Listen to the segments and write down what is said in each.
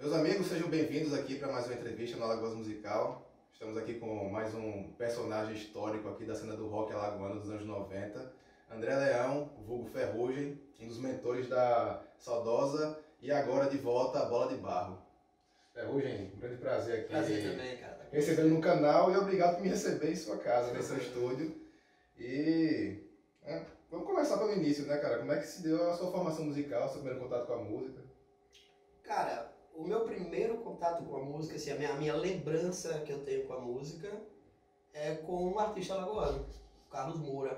Meus amigos, sejam bem-vindos aqui para mais uma entrevista no Alagoas Musical. Estamos aqui com mais um personagem histórico aqui da cena do rock alagoano dos anos 90. André Leão, vulgo Ferrugem, um dos mentores da saudosa e agora de volta à Bola de Barro. Ferrugem, um grande prazer aqui. Prazer também, cara. Recebendo no canal e obrigado por me receber em sua casa, no seu estúdio. E vamos começar pelo início, né, cara? Como é que se deu a sua formação musical, seu primeiro contato com a música? Cara, o meu primeiro contato com a música, assim, a minha lembrança que eu tenho com a música é com um artista alagoano, Carlos Moura.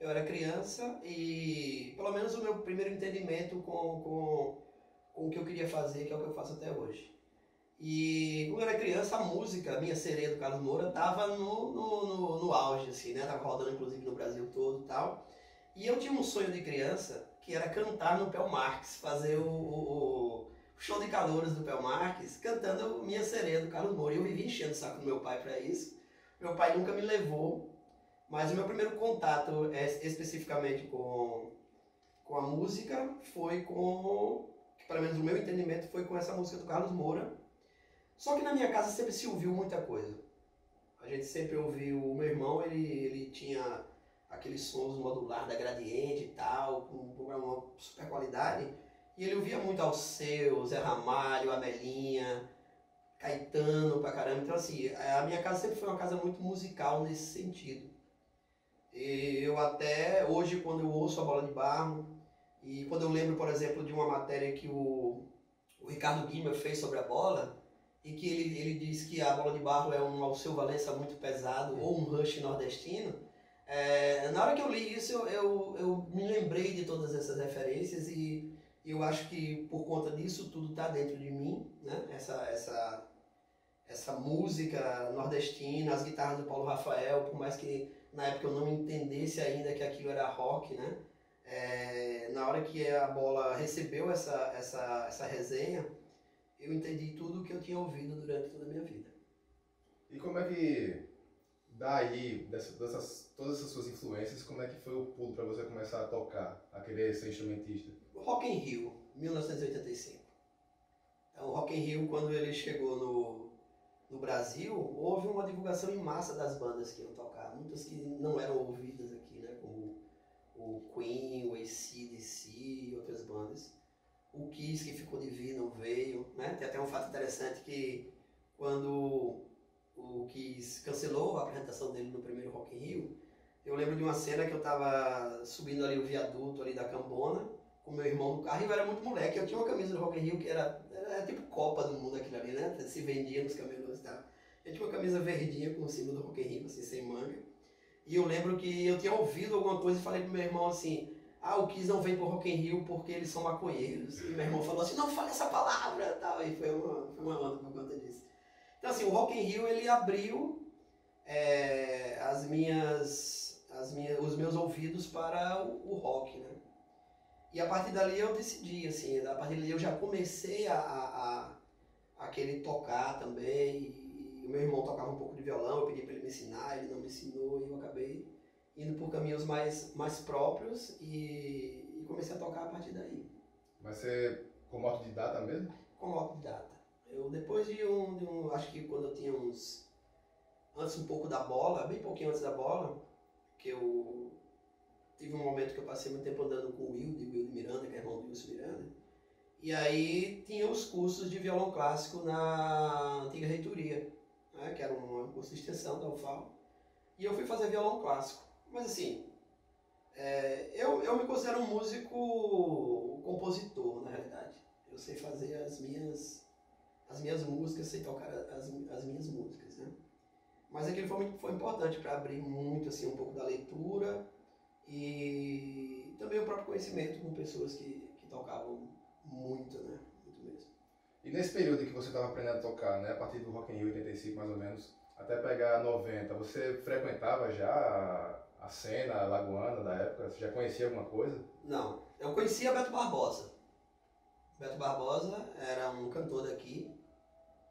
Eu era criança e, pelo menos, o meu primeiro entendimento com o que eu queria fazer, que é o que eu faço até hoje. E quando eu era criança, a música, a minha sereia do Carlos Moura, estava no auge, assim, né? Tava rodando, inclusive, no Brasil todo e tal. E eu tinha um sonho de criança, que era cantar no Pel Marx, fazer o show de calouros do Pel Marx, cantando Minha Sereia do Carlos Moura. E eu vivia enchendo o saco do meu pai para isso. Meu pai nunca me levou, mas o meu primeiro contato, especificamente com a música, foi com, pelo menos o meu entendimento, foi com essa música do Carlos Moura. Só que na minha casa sempre se ouviu muita coisa. A gente sempre ouviu. O meu irmão, ele tinha aqueles sons modulares da Gradiente e tal, com uma super qualidade. E ele ouvia muito Alceu, Zé Ramalho, Amelinha, Caetano pra caramba. Então, assim, a minha casa sempre foi uma casa muito musical nesse sentido. E eu até hoje, quando eu ouço a Bola de Barro, e quando eu lembro, por exemplo, de uma matéria que o Ricardo Guima fez sobre a bola, e que ele diz que a Bola de Barro é um Alceu Valença muito pesado, ou um Rush nordestino. Na hora que eu li isso, eu me lembrei de todas essas referências e eu acho que, por conta disso, tudo está dentro de mim, né? Essa música nordestina, as guitarras do Paulo Rafael, por mais que na época eu não entendesse ainda que aquilo era rock, né? Na hora que a Bola recebeu essa resenha, eu entendi tudo o que eu tinha ouvido durante toda a minha vida. E como é que, daí, todas essas suas influências, como é que foi o pulo para você começar a tocar, a querer ser instrumentista? Rock in Rio, 1985. Então, o Rock in Rio, quando ele chegou no Brasil, houve uma divulgação em massa das bandas que iam tocar. Muitas que não eram ouvidas aqui, né? Como o Queen, o AC/DC e outras bandas. O Kiss, que ficou divino, veio, né? Tem até um fato interessante que, quando o Kiss cancelou a apresentação dele no primeiro Rock in Rio, eu lembro de uma cena que eu tava subindo ali o viaduto ali da Cambona com meu irmão no carro, e eu era muito moleque, eu tinha uma camisa do Rock in Rio que era tipo Copa do Mundo aquilo ali, né? Se vendia nos camelôs e tal. Eu tinha uma camisa verdinha com o símbolo do Rock in Rio, assim, sem manga. E eu lembro que eu tinha ouvido alguma coisa e falei pro meu irmão assim: ah, o Kiss não vem pro Rock in Rio porque eles são maconheiros. E meu irmão falou assim: não fale essa palavra, tal. E foi uma onda por conta disso. Então, assim, o Rock in Rio, ele abriu os meus ouvidos para o rock, né? E a partir dali eu decidi, assim, a partir dali eu já comecei a querer tocar também. E o meu irmão tocava um pouco de violão, eu pedi para ele me ensinar, ele não me ensinou, e eu acabei indo por caminhos mais próprios e comecei a tocar a partir daí. Mas você, como autodidata mesmo? Como autodidata. Eu, depois de um, acho que quando eu tinha uns, antes um pouco da Bola, bem pouquinho antes da Bola, que eu tive um momento que eu passei muito tempo andando com o Wilde Miranda, que é irmão do Wilde Miranda, e aí tinha os cursos de violão clássico na antiga reitoria, né, que era um curso de extensão da UFAL, e eu fui fazer violão clássico. Mas, assim, eu me considero um músico compositor, na realidade. Eu sei fazer as minhas músicas, sei tocar as minhas músicas, né? Mas aquilo foi importante para abrir muito, assim, um pouco da leitura e também o próprio conhecimento com pessoas que tocavam muito, né? Muito mesmo. E nesse período que você estava aprendendo a tocar, né? A partir do Rock in Rio 85, mais ou menos, até pegar 90, você frequentava já a cena alagoana da época? Você já conhecia alguma coisa? Não. Eu conhecia Beto Barbosa. Beto Barbosa era um cantor daqui,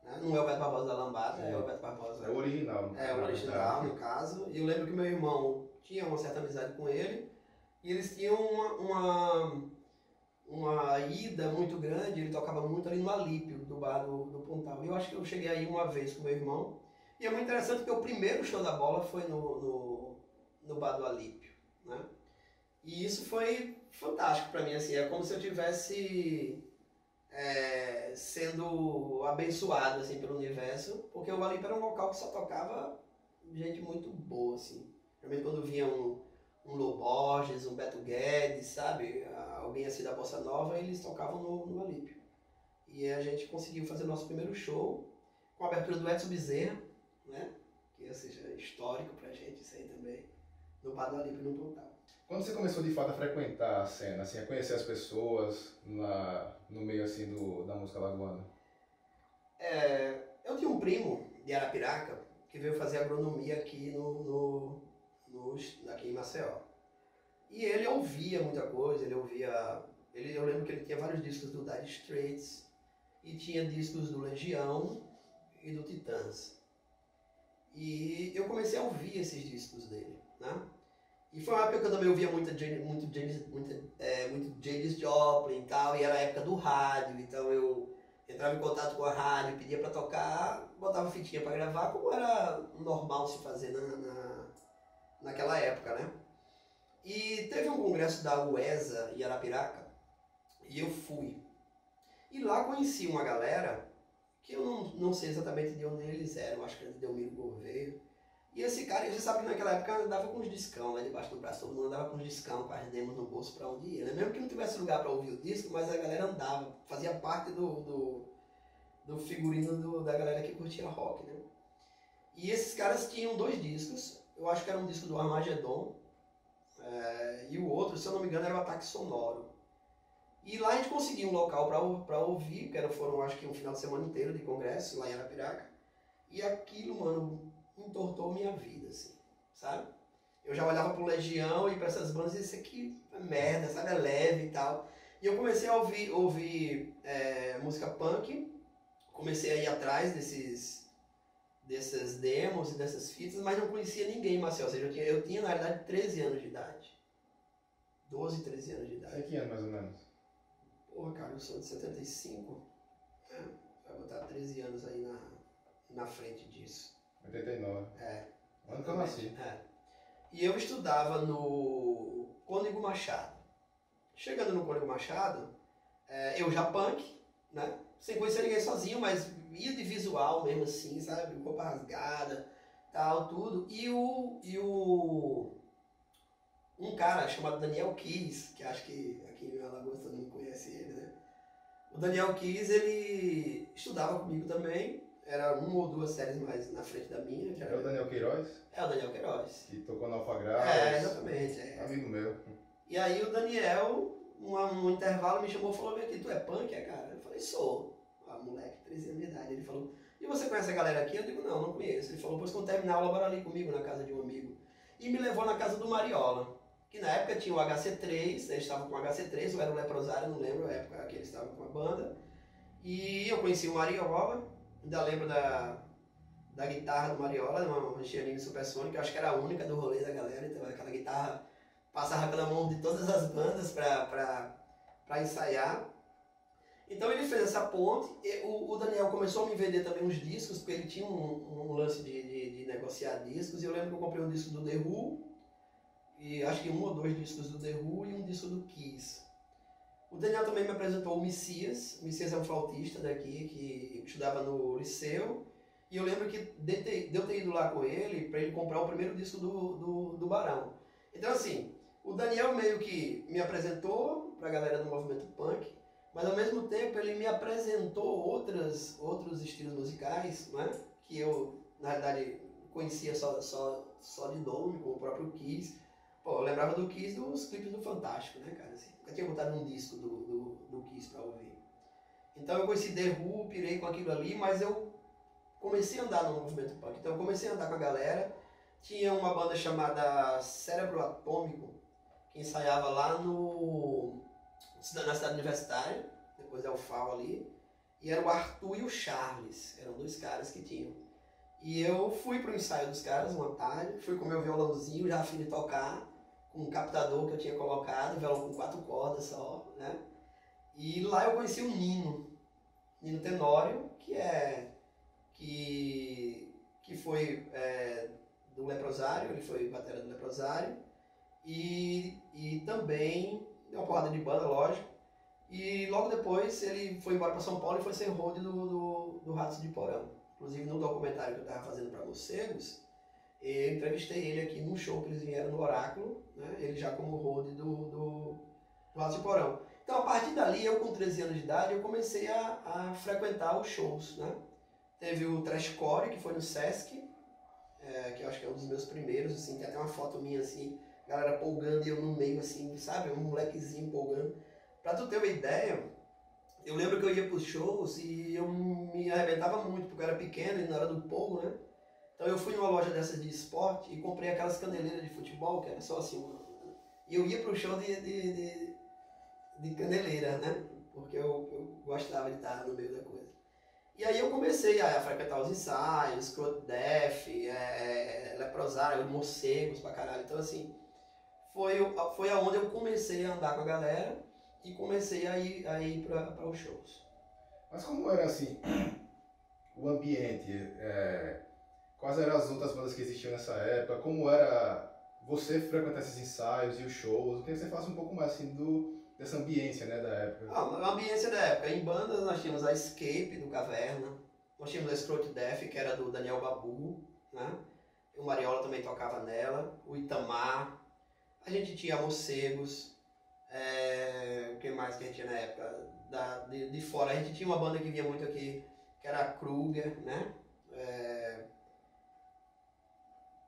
né? Não é o Beto Barbosa da Lambada, é o Beto Barbosa... É o original. É o original, no caso. E eu lembro que meu irmão tinha uma certa amizade com ele, e eles tinham uma, uma, uma ida muito grande, ele tocava muito ali no Alípio, do bar do Pontal. E eu acho que eu cheguei aí uma vez com meu irmão. E é muito interessante porque o primeiro show da bola foi no bar do Alípio, né? E isso foi fantástico para mim, assim, é como se eu tivesse sendo abençoado, assim, pelo universo, porque o Alípio era um local que só tocava gente muito boa, assim. Realmente quando vinha um Lô Borges, um Beto Guedes, sabe, alguém assim da Bossa Nova, eles tocavam no Alípio. E a gente conseguiu fazer o nosso primeiro show com a abertura do Edson Bezerra, né, que, ou seja, é histórico pra gente isso aí também, no bar do Alípio, no Pontal. Quando você começou de fato a frequentar a cena, assim, a conhecer as pessoas no meio assim da música lagoana? Eu tinha um primo de Arapiraca que veio fazer agronomia aqui, aqui em Maceió. E ele ouvia muita coisa, eu lembro que ele tinha vários discos do Dire Straits e tinha discos do Legião e do Titãs. E eu comecei a ouvir esses discos dele, né? E foi uma época que eu também ouvia muito Janis Joplin e tal, e era a época do rádio, então eu entrava em contato com a rádio, pedia pra tocar, botava fitinha pra gravar, como era normal se fazer naquela época, né? E teve um congresso da UESA em Arapiraca, e eu fui. E lá conheci uma galera que eu não sei exatamente de onde eles eram, acho que era de Delmiro Gouveia. E esse cara, você sabe que naquela época andava com os discão, né, debaixo do braço, todo mundo andava com os discão, com as demos no bolso pra onde ia, né? Mesmo que não tivesse lugar pra ouvir o disco, mas a galera andava, fazia parte do figurino da galera que curtia rock, né? E esses caras tinham dois discos, eu acho que era um disco do Armagedon, e o outro, se eu não me engano, era o Ataque Sonoro. E lá a gente conseguiu um local pra ouvir, que foram acho que um final de semana inteiro de congresso, lá em Arapiraca, e aquilo, mano, entortou minha vida, assim, sabe? Eu já olhava pro Legião e pra essas bandas e disse, que merda, sabe? É leve e tal. E eu comecei a ouvir música punk, comecei a ir atrás dessas demos e dessas fitas, mas não conhecia ninguém, Marcelo. Ou seja, eu tinha na realidade 13 anos de idade. 12, 13 anos de idade. É que ano, mais ou menos? Porra, cara, eu sou de 75. Vai botar 13 anos aí na frente disso. 89. Ano que eu nasci. E eu estudava no Cônigo Machado. Chegando no Cônigo Machado, eu já punk, né? Sem conhecer ninguém, sozinho, mas ia de visual mesmo assim, sabe? Roupa rasgada, tal, tudo. Um cara chamado Daniel Kiss, que acho que aqui em Alagoas todo mundo conhece ele, né? O Daniel Kiss, ele estudava comigo também. Era uma ou duas séries mais na frente da minha. Que era o Daniel Queiroz? É, o Daniel Queiroz. Que tocou na Alfagrau. Exatamente. Amigo meu. E aí o Daniel, um intervalo, me chamou e falou, vem aqui, tu é punk, cara? Eu falei, sou. Ah, moleque, 13 anos de idade. Ele falou, e você conhece a galera aqui? Eu digo, não conheço. Ele falou, pois quando terminar a aula, bora ali comigo na casa de um amigo. E me levou na casa do Mariola, que na época tinha o HC3, eles estavam com o HC3, ou era o Leprosário, não lembro a época que eles estavam com a banda. E eu conheci o Mariola. Ainda lembro da guitarra do Mariola, uma Engenharia Supersônica, acho que era a única do rolê da galera, então aquela guitarra passava pela mão de todas as bandas pra ensaiar. Então ele fez essa ponte, o Daniel começou a me vender também uns discos, porque ele tinha um lance de negociar discos, e eu lembro que eu comprei um disco do The Who, e acho que um ou dois discos do The Who e um disco do Kiss. O Daniel também me apresentou o Messias. O Messias é um flautista daqui que estudava no liceu. E eu lembro que de eu ter ido lá com ele para ele comprar o primeiro disco do Barão. Então, assim, o Daniel meio que me apresentou para a galera do movimento punk, mas ao mesmo tempo ele me apresentou outros estilos musicais, né? Que eu, na verdade, conhecia só de nome, como o próprio Kiss. Pô, eu lembrava do Kiss dos clipes do Fantástico, né, cara? Assim, nunca tinha botado um disco do Kiss pra ouvir. Então eu conheci The Who, pirei com aquilo ali, mas eu comecei a andar no movimento punk. Então eu comecei a andar com a galera. Tinha uma banda chamada Cérebro Atômico, que ensaiava lá na cidade universitária, depois da UFAL ali. E era o Arthur e o Charles, eram dois caras que tinham. E eu fui pro ensaio dos caras uma tarde, fui com meu violãozinho, já a fim de tocar, com um captador que eu tinha colocado, violão com 4 cordas só, né? E lá eu conheci o Nino Tenório, que foi do Leprosário, ele foi batera do Leprosário, e também deu uma porrada de banda, lógico, e logo depois ele foi embora para São Paulo e foi ser road do Ratos de Porão. Inclusive no documentário que eu estava fazendo para Morcegos, eu entrevistei ele aqui num show que eles vieram no Oráculo, né? Ele já como road do Ratos de Porão. Então a partir dali, eu com 13 anos de idade, eu comecei a frequentar os shows, né? Teve o Trash Core, que foi no Sesc, que eu acho que é um dos meus primeiros, assim, tem até uma foto minha assim, galera polgando e eu no meio, assim, sabe? Um molequezinho polgando. Pra tu ter uma ideia, eu lembro que eu ia pros shows e eu me arrebentava muito, porque eu era pequeno e não era do polgo, né? Então eu fui numa loja dessas de esporte e comprei aquelas caneleiras de futebol, que era só assim, e eu ia pro show de caneleira, né? Porque eu gostava de estar no meio da coisa. E aí eu comecei a frequentar os ensaios, Crot Def, Leprosário, Morcegos pra caralho. Então assim, foi aonde eu comecei a andar com a galera e comecei a ir para os shows. Mas como era assim o ambiente? Quais eram as outras bandas que existiam nessa época? Como era você frequentar esses ensaios e os shows? Eu queria que você falasse um pouco mais assim dessa ambiência, né, da época. A ambiência da época. Em bandas nós tínhamos a Escape, do Caverna. Nós tínhamos a Scrot Def, que era do Daniel Babu, né? O Mariola também tocava nela. O Itamar. A gente tinha Morcegos. O que mais que a gente tinha na época? De fora. A gente tinha uma banda que vinha muito aqui, que era a Kruger, né?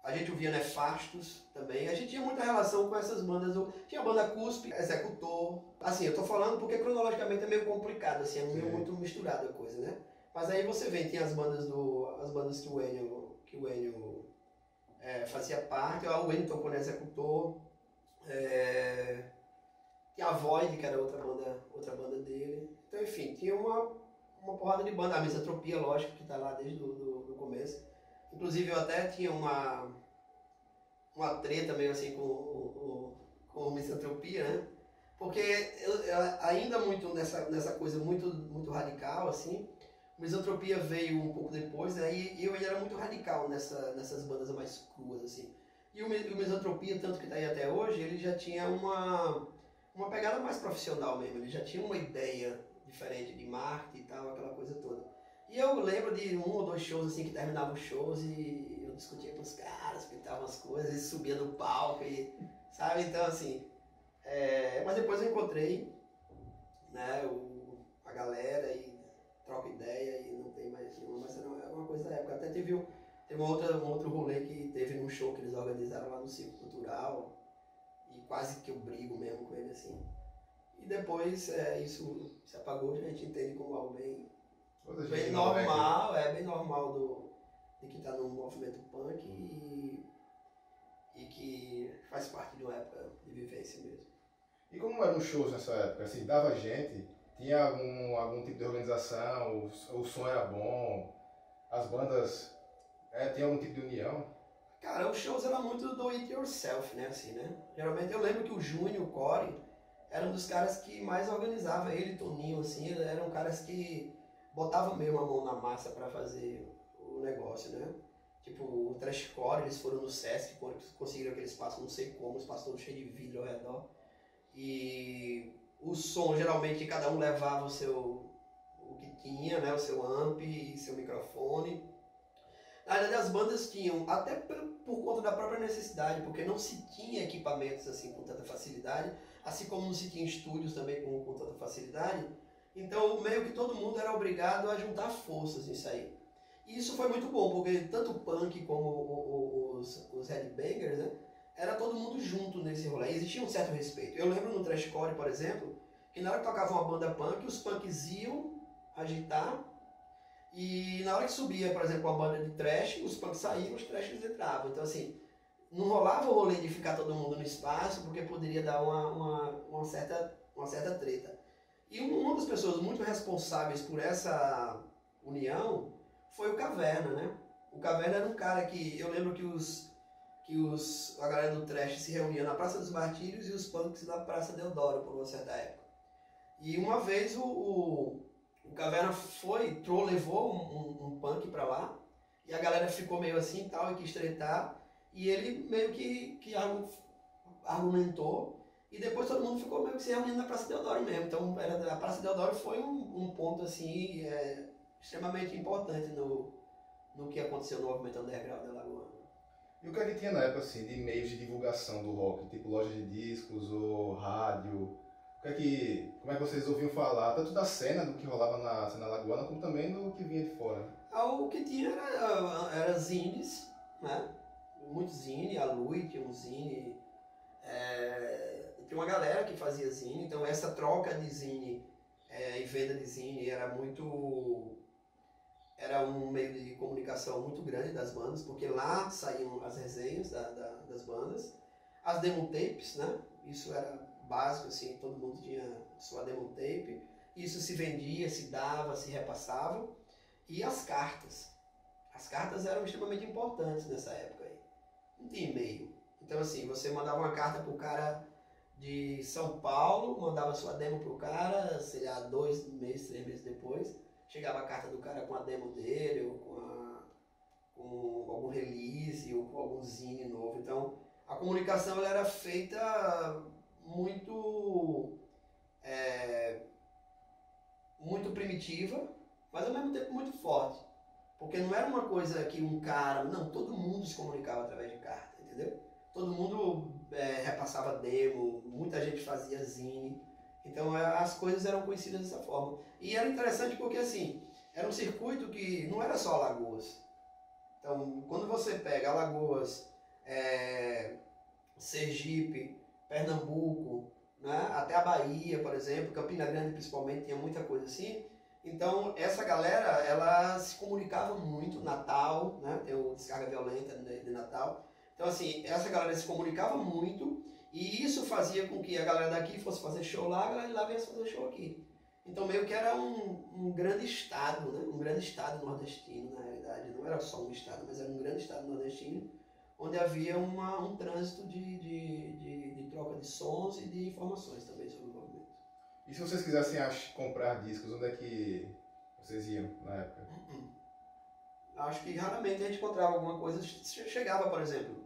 A gente ouvia Nefastos também, a gente tinha muita relação com essas bandas, tinha a banda Cuspe, Executor, assim, eu tô falando porque cronologicamente é meio complicado, assim, é meio muito misturado a coisa, né? Mas aí você vê, tem as bandas que o Enio fazia parte, o Enio tocou no Executor, e a Void, que era outra banda dele, então enfim, tinha uma porrada de banda, a Misantropia, lógico, que tá lá desde o começo. Inclusive eu até tinha uma treta meio assim com Misantropia, né? Porque eu ainda muito nessa coisa muito radical, assim, Misantropia veio um pouco depois, né? E eu ainda era muito radical nessas bandas mais cruas, assim. E o Misantropia, tanto que está aí até hoje, ele já tinha uma pegada mais profissional mesmo, ele já tinha uma ideia diferente de marketing e tal, aquela coisa toda. E eu lembro de um ou dois shows assim que terminavam os shows e eu discutia com os caras, pintava umas coisas e subia no palco, e, sabe? Então assim, mas depois eu encontrei, né, a galera e troca ideia e não tem mais nenhuma, mas era uma coisa da época. Até teve um outro rolê que teve num show que eles organizaram lá no Circo Cultural e quase que eu brigo mesmo com ele assim. E depois isso se apagou, a gente entende como algo bem normal, bem normal de que está no movimento punk e que faz parte de uma época de vivência mesmo. E como eram os shows nessa época? Assim, dava gente? Tinha algum tipo de organização? O som era bom? As bandas tinham algum tipo de união? Cara, os shows eram muito do it yourself, né? Assim, né? Geralmente eu lembro que o Júnior, o Corey, era um dos caras que mais organizava, ele e Toninho, assim, eram caras que botava mesmo a mão na massa para fazer o negócio, né? Tipo, o Trash Core, eles foram no Sesc, conseguiram aquele espaço, não sei como, o espaço todo cheio de vidro ao redor. E o som, geralmente, cada um levava o que tinha, né? O seu amp e seu microfone. Na verdade, as bandas tinham, até por conta da própria necessidade, porque não se tinha equipamentos assim com tanta facilidade, assim como não se tinha estúdios também com tanta facilidade. Então, meio que todo mundo era obrigado a juntar forças nisso aí. E isso foi muito bom, porque tanto o punk como os headbangers, né? Era todo mundo junto nesse rolê. E existia um certo respeito. Eu lembro no Trashcore, por exemplo, que na hora que tocava uma banda punk, os punks iam agitar. E na hora que subia, por exemplo, uma banda de trash, os punks saíam, os trashers entravam. Então, assim, não rolava o rolê de ficar todo mundo no espaço, porque poderia dar uma certa treta. E uma das pessoas muito responsáveis por essa união foi o Caverna, né? O Caverna era um cara que, eu lembro que a galera do Trash se reunia na Praça dos Martírios e os punks na Praça Deodoro, por uma certa época. E uma vez o Caverna foi, levou um punk pra lá, e a galera ficou meio assim e tal, e quis tretar, e ele meio que argumentou, e depois todo mundo ficou meio que se reunindo na Praça Deodoro mesmo. Então a Praça Deodoro foi um ponto assim, extremamente importante no que aconteceu no movimento underground da Lagoa. E o que é que tinha na época assim, de meios de divulgação do rock? Tipo loja de discos ou rádio? Como é que vocês ouviam falar, tanto da cena, do que rolava na cena lagoana, como também do que vinha de fora? O que tinha era zines, né? Muito zine, a Lui tinha um zine, tinha uma galera que fazia zine, então essa troca de zine e venda de zine era um meio de comunicação muito grande das bandas, porque lá saíam as resenhas das bandas, as demo tapes, né? Isso era básico, assim, todo mundo tinha sua demo tape, isso se vendia, se dava, se repassava, e as cartas. As cartas eram extremamente importantes nessa época aí, não tinha e-mail. Então assim, você mandava uma carta pro cara de São Paulo, mandava sua demo pro cara, sei lá, 2 meses, 3 meses depois, chegava a carta do cara com a demo dele, ou com algum release, ou com algum zine novo. Então, a comunicação ela era feita muito, muito primitiva, mas ao mesmo tempo muito forte. Porque não era uma coisa que um cara... Não, todo mundo se comunicava através de carta, entendeu? Todo mundo repassava demo, muita gente fazia zine. Então as coisas eram conhecidas dessa forma. E era interessante porque assim, era um circuito que não era só Alagoas. Então quando você pega Alagoas, Sergipe, Pernambuco, né, até a Bahia, por exemplo, Campina Grande principalmente, tinha muita coisa assim. Então essa galera, ela se comunicava muito, Natal, né, tem o Descarga Violenta de Natal. Então assim, essa galera se comunicava muito. E isso fazia com que a galera daqui fosse fazer show lá, a galera de lá viesse fazer show aqui. Então meio que era um grande estado, né? Um grande estado nordestino, na realidade. Não era só um estado, mas era um grande estado nordestino, onde havia um trânsito de troca de sons e de informações também sobre o movimento. E se vocês quisessem comprar discos, onde é que vocês iam na época? Acho que raramente a gente encontrava alguma coisa. Chegava, por exemplo...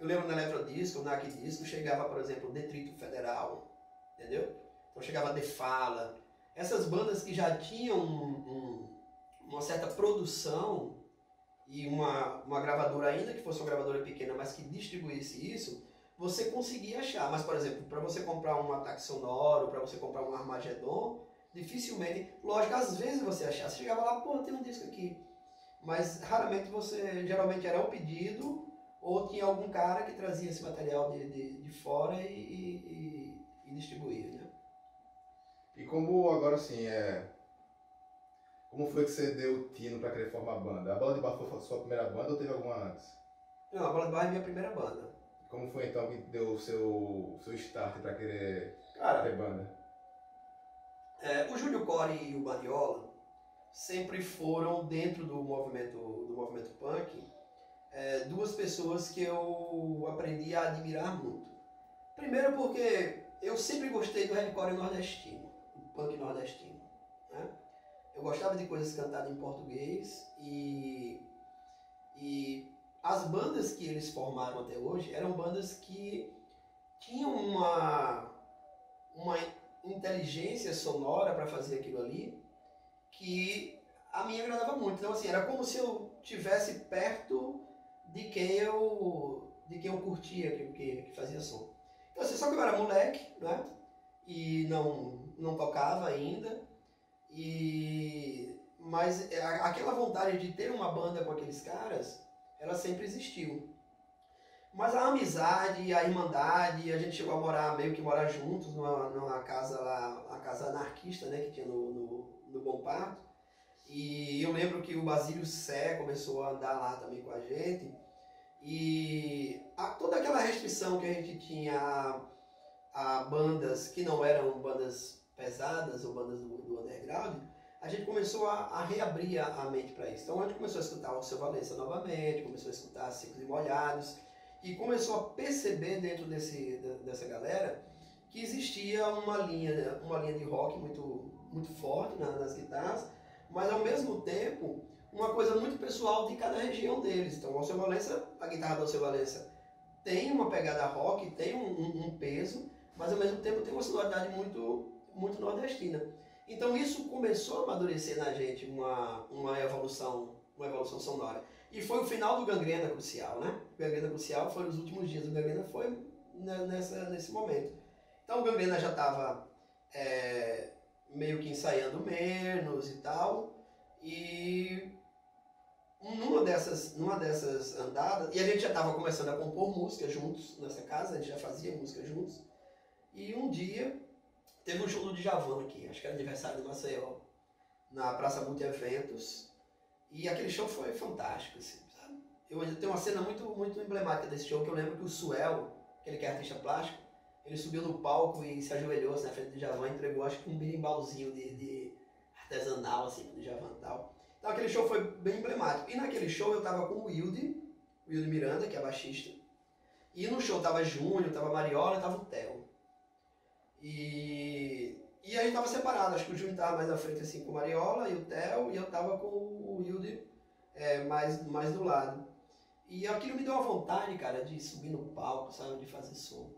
Eu lembro na Eletrodisco, na Aquidisco, chegava, por exemplo, Detrito Federal, entendeu? Então chegava Defala. Essas bandas que já tinham uma certa produção e uma gravadora, ainda que fosse uma gravadora pequena, mas que distribuísse isso, você conseguia achar. Mas, por exemplo, para você comprar um Ataque Sonoro, para você comprar um Armagedon, dificilmente... Lógico, às vezes você achava. Você chegava lá, pô, tem um disco aqui. Mas raramente você... Geralmente era um pedido... Ou tinha algum cara que trazia esse material de fora e distribuía, né? E como agora assim, como foi que você deu o tino para querer formar a banda? A Bola de Barro foi a sua primeira banda ou teve alguma antes? Não, a Bola de Barro é minha primeira banda. Como foi então que deu o seu start para querer ter banda? O Júlio Core e o Mariola sempre foram dentro do movimento punk. Duas pessoas que eu aprendi a admirar muito. Primeiro porque eu sempre gostei do hardcore nordestino, do punk nordestino, né? Eu gostava de coisas cantadas em português e as bandas que eles formaram até hoje eram bandas que tinham uma inteligência sonora para fazer aquilo ali que a minha agradava muito. Então assim, era como se eu estivesse perto de quem eu curtia, que fazia som. Então assim, só que eu era moleque, né? E não tocava ainda, mas aquela vontade de ter uma banda com aqueles caras, ela sempre existiu. Mas a amizade, a irmandade, a gente chegou a morar juntos numa casa lá, a casa anarquista, né? Que tinha no Bom Parto. E eu lembro que o Basílio Sé começou a andar lá também com a gente. E toda aquela restrição que a gente tinha a bandas que não eram bandas pesadas ou bandas do underground, a gente começou a reabrir a mente para isso. Então a gente começou a escutar o Alceu Valença novamente, começou a escutar Secos e Molhados, e começou a perceber dentro dessa galera que existia uma linha de rock muito forte nas guitarras, mas ao mesmo tempo uma coisa muito pessoal de cada região deles. Então, o Alceu Valença, a guitarra do Alceu Valença tem uma pegada rock, tem um peso, mas ao mesmo tempo tem uma sonoridade muito nordestina. Então isso começou a amadurecer na gente uma evolução sonora. E foi o final do Gangrena Crucial, né? O Gangrena Crucial foi os últimos dias do Gangrena, foi nesse momento. Então o Gangrena já estava meio que ensaiando menos e tal, e numa dessas andadas, e a gente já estava começando a compor música juntos nessa casa, a gente já fazia música juntos, e um dia teve um show do Djavan aqui, acho que era aniversário do Maceió, na Praça Multi-Eventos, e aquele show foi fantástico, assim, sabe? Eu tenho uma cena muito emblemática desse show, que eu lembro que o Suel, aquele que é artista plástico, ele subiu no palco e se ajoelhou assim, na frente do Djavan e entregou, acho que um birimbalzinho de artesanal, assim, do Djavan e tal. Então aquele show foi bem emblemático. E naquele show eu tava com o Wilde Miranda, que é baixista. E no show tava Júnior, tava Mariola e tava o Theo. E a gente tava separado, acho que o Júnior tava mais na frente assim com o Mariola e o Theo, e eu tava com o Wilde mais do lado. E aquilo me deu uma vontade, cara, de subir no palco, sabe, de fazer som.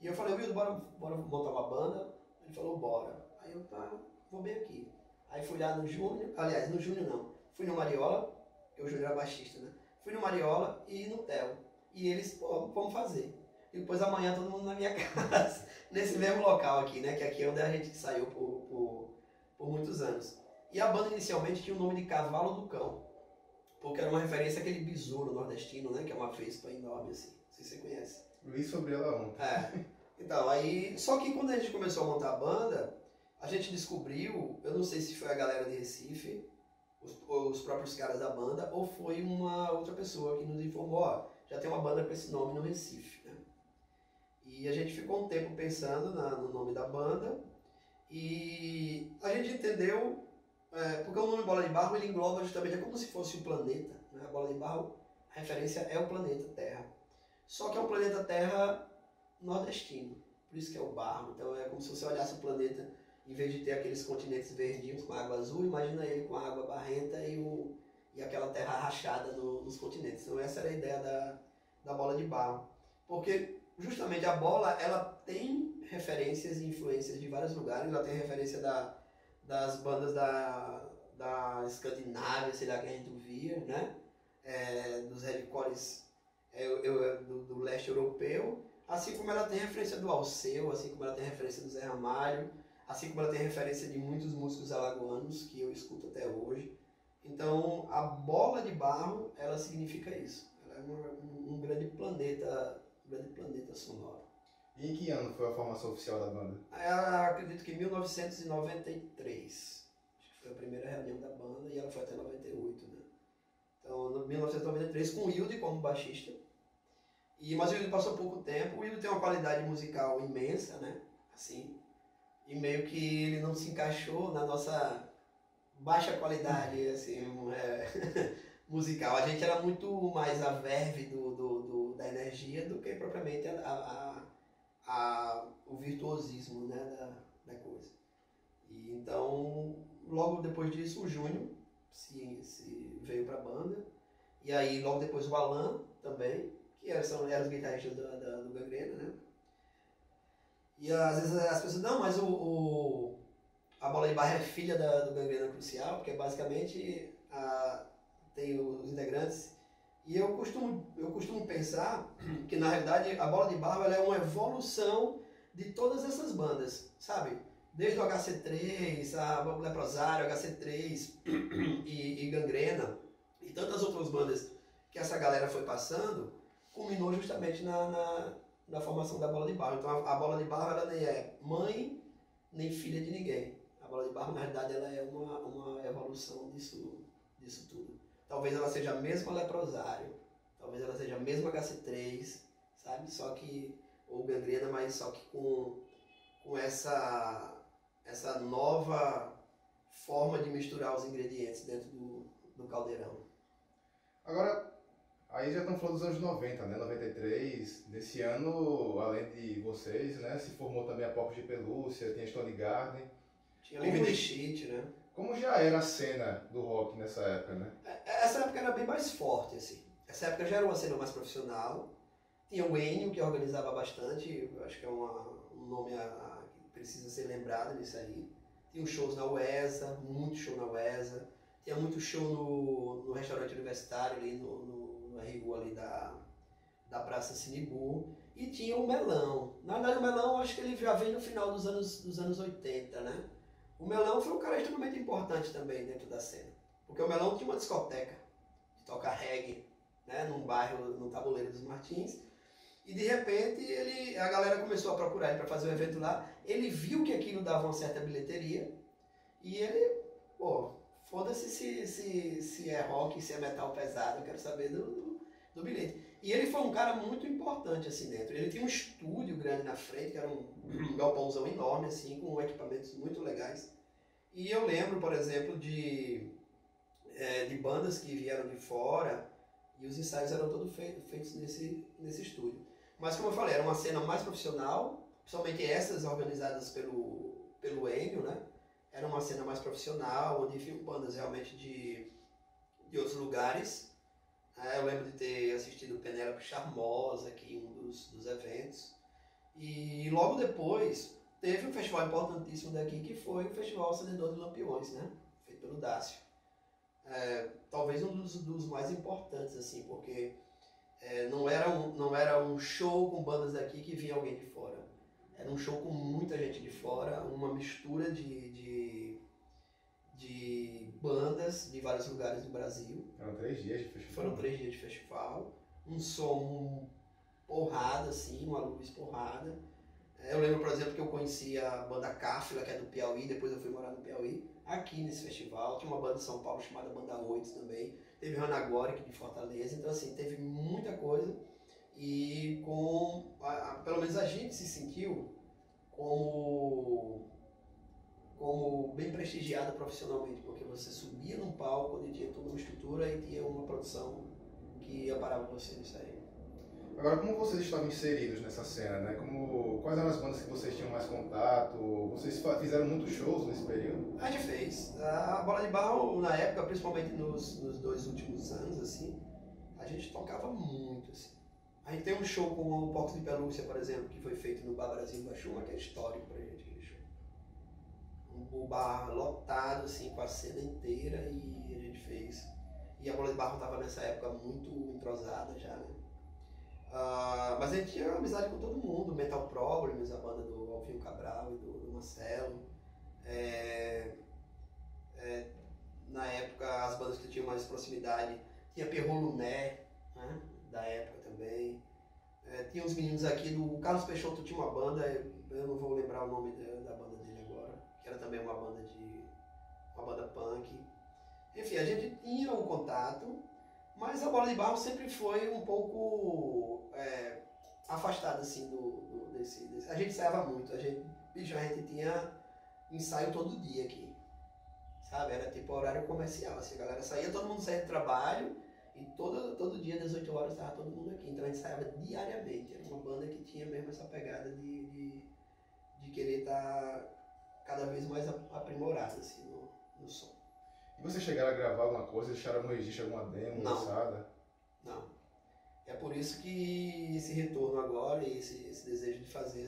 E eu falei, Wilde, bora montar uma banda? Ele falou, bora. Aí eu, tá, vou bem aqui. Aí fui lá no Júnior, aliás, no Júnior não, fui no Mariola, porque o Júnior era baixista, né? Fui no Mariola e no Theo. E eles, pô, vamos fazer. E depois amanhã todo mundo na minha casa, nesse mesmo local aqui, né? Que aqui é onde a gente saiu por muitos anos. E a banda inicialmente tinha o nome de Cavalo do Cão, porque era uma referência àquele besouro nordestino, né? Que é uma vespa enorme, assim, não sei se você conhece. Luiz sobre ela ontem. É. Então, aí, só que quando a gente começou a montar a banda, a gente descobriu, eu não sei se foi a galera de Recife, os próprios caras da banda, ou foi uma outra pessoa que nos informou, ó, já tem uma banda com esse nome no Recife, né? E a gente ficou um tempo pensando no nome da banda, e a gente entendeu, porque o nome Bola de Barro, ele engloba justamente, é como se fosse o planeta, né? A Bola de Barro, a referência é o planeta Terra, só que é um planeta Terra nordestino, por isso que é o barro, então é como se você olhasse o planeta. Em vez de ter aqueles continentes verdinhos com água azul, imagina ele com a água barrenta e aquela terra rachada nos continentes. Então essa era a ideia da bola de barro. Porque justamente a bola, ela tem referências e influências de vários lugares. Ela tem referência das bandas da Escandinávia, sei lá, que a gente via, né? Dos hardcores do leste europeu. Assim como ela tem referência do Alceu, assim como ela tem referência do Zé Ramalho, assim como ela tem referência de muitos músicos alagoanos que eu escuto até hoje. Então, a bola de barro, ela significa isso. Ela é um grande planeta sonoro. E em que ano foi a formação oficial da banda? Eu acredito que em 1993. Acho que foi a primeira reunião da banda e ela foi até 98, né? Então, em 1993, com o Wilde como baixista. Mas o Wilde passou pouco tempo. O Wilde tem uma qualidade musical imensa, né? Assim... E meio que ele não se encaixou na nossa baixa qualidade assim, musical. A gente era muito mais a verve da energia do que propriamente o virtuosismo, né, da coisa. E então, logo depois disso, o Júnior se veio para a banda. E aí, logo depois, o Alan também, que eram os guitarristas do Gangrena, né? E às vezes as pessoas, não, mas a Bola de Barro é filha do Gangrena Crucial, porque basicamente tem os integrantes. E eu costumo pensar que na realidade a Bola de Barro ela é uma evolução de todas essas bandas, sabe? Desde o HC3, o Leprosário, HC3 e Gangrena e tantas outras bandas que essa galera foi passando, culminou justamente na formação da Bola de Barro. Então a Bola de Barro ela nem é mãe, nem filha de ninguém. A Bola de Barro, na verdade, ela é uma evolução disso tudo. Talvez ela seja a mesma Leprosário, talvez ela seja a mesma HC3, sabe? Só que, ou Gangrena, mas só que com essa nova forma de misturar os ingredientes dentro do caldeirão. Agora, Aí já estamos falando dos anos 90, né? 93, nesse ano, além de vocês, né? Se formou também a Pop de Pelúcia, tinha Stone Garden. Tinha Livre Shit, né? Como já era a cena do rock nessa época, né? Essa época era bem mais forte, assim. Essa época já era uma cena mais profissional. Tinha o Enio, que organizava bastante, acho que é um nome que precisa ser lembrado nisso aí. Tinha shows na UESA, muito show na UESA. Tinha muito show no restaurante universitário ali, na RU ali da Praça Sinibu, e tinha o Melão. Na verdade, o Melão, acho que ele já veio no final dos anos 80, né? O Melão foi um cara extremamente importante também dentro da cena, porque o Melão tinha uma discoteca de tocar reggae, né? Num bairro, no Tabuleiro dos Martins, e de repente a galera começou a procurar ele para fazer o evento lá. Ele viu que aquilo dava uma certa bilheteria, e ele, pô, foda-se se é rock, se é metal pesado, eu quero saber do bilhete. E ele foi um cara muito importante assim dentro. Ele tinha um estúdio grande na frente, que era um galpãozão enorme, assim, com equipamentos muito legais. E eu lembro, por exemplo, de bandas que vieram de fora, e os ensaios eram todos feitos nesse estúdio. Mas como eu falei, era uma cena mais profissional, principalmente essas organizadas pelo Enio, né? Era uma cena mais profissional, onde vinham bandas realmente de outros lugares. Eu lembro de ter assistido o Penélope Charmosa aqui, um dos eventos. E logo depois teve um festival importantíssimo daqui, que foi o Festival Acendedor de Lampiões, né? Feito pelo Dácio. Talvez um dos mais importantes, assim, porque não era um show com bandas daqui que vinha alguém de fora. Era um show com muita gente de fora, uma mistura de bandas de vários lugares do Brasil. Foram 3 dias de festival. Foram 3 dias de festival. Um som porrada, assim, uma luz porrada. Eu lembro, por exemplo, que eu conheci a banda Cáfila, que é do Piauí, depois eu fui morar no Piauí, aqui nesse festival. Tinha uma banda de São Paulo chamada Banda 8 também. Teve Ranagore, que de Fortaleza. Então, assim, teve muita coisa. E pelo menos a gente se sentiu como bem prestigiada profissionalmente, porque você subia num palco onde tinha toda uma estrutura e tinha uma produção que aparava você nisso aí. Agora, como vocês estavam inseridos nessa cena, né? Quais eram as bandas que vocês tinham mais contato? Vocês fizeram muitos shows nesse período? A gente fez. A Bola de Barro, na época, principalmente nos 2 últimos anos, assim, a gente tocava muito, assim. A gente tem um show com o Box de Pelúcia, por exemplo, que foi feito no Bar Brasil Baixuma, que é histórico pra gente, aquele show. O bar lotado, assim, com a cena inteira, e a gente fez. E a Bola de Barro tava nessa época muito entrosada já, né? Mas a gente tinha amizade com todo mundo, Metal Problems, a banda do Alvinho Cabral e do Marcelo. Na época, as bandas que tinham mais proximidade, tinha Perron Luné, né? Da época também. Tinha uns meninos aqui, o Carlos Peixoto tinha uma banda, eu não vou lembrar o nome da banda dele agora, que era também uma banda punk. Enfim, a gente tinha um contato, mas a Bola de Barro sempre foi um pouco afastada, assim, A gente ensaiava muito, a gente tinha ensaio todo dia aqui, sabe? Era tipo horário comercial, assim, a galera saía, todo mundo saía do trabalho, e todo dia, 18 horas, estava todo mundo aqui. Então a gente ensaiava diariamente. Era uma banda que tinha mesmo essa pegada de querer estar cada vez mais aprimorada, assim, no som. E vocês chegaram a gravar alguma coisa? Deixaram no registro alguma demo lançada? Não. É por isso que esse retorno agora e esse desejo de fazer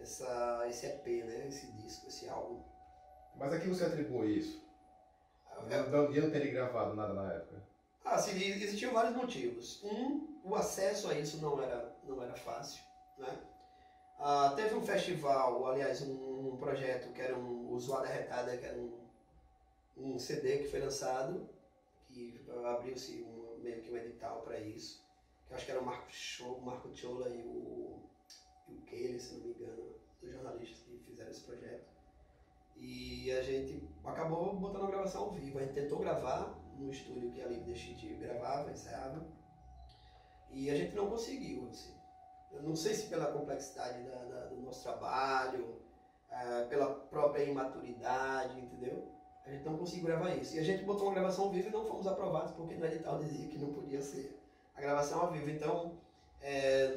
esse EP, né? Esse disco, esse álbum. Mas a que você atribui isso? Não teria gravado nada na época? Sim, existiam vários motivos. O acesso a isso não era fácil, né? Teve um festival, aliás, um projeto que era o Zoada Retada, que era um CD que foi lançado, que abriu-se meio que um edital para isso, que acho que era o Marco Chola e o Keile, se não me engano, dos jornalistas que fizeram esse projeto. E a gente acabou botando a gravação ao vivo. A gente tentou gravar no estúdio que a Livre Shit gravava, ensaiava, e a gente não conseguiu, assim. Eu não sei se pela complexidade do nosso trabalho, pela própria imaturidade, entendeu? A gente não conseguiu gravar isso. E a gente botou uma gravação ao vivo e não fomos aprovados, porque no edital dizia que não podia ser a gravação ao vivo. Então,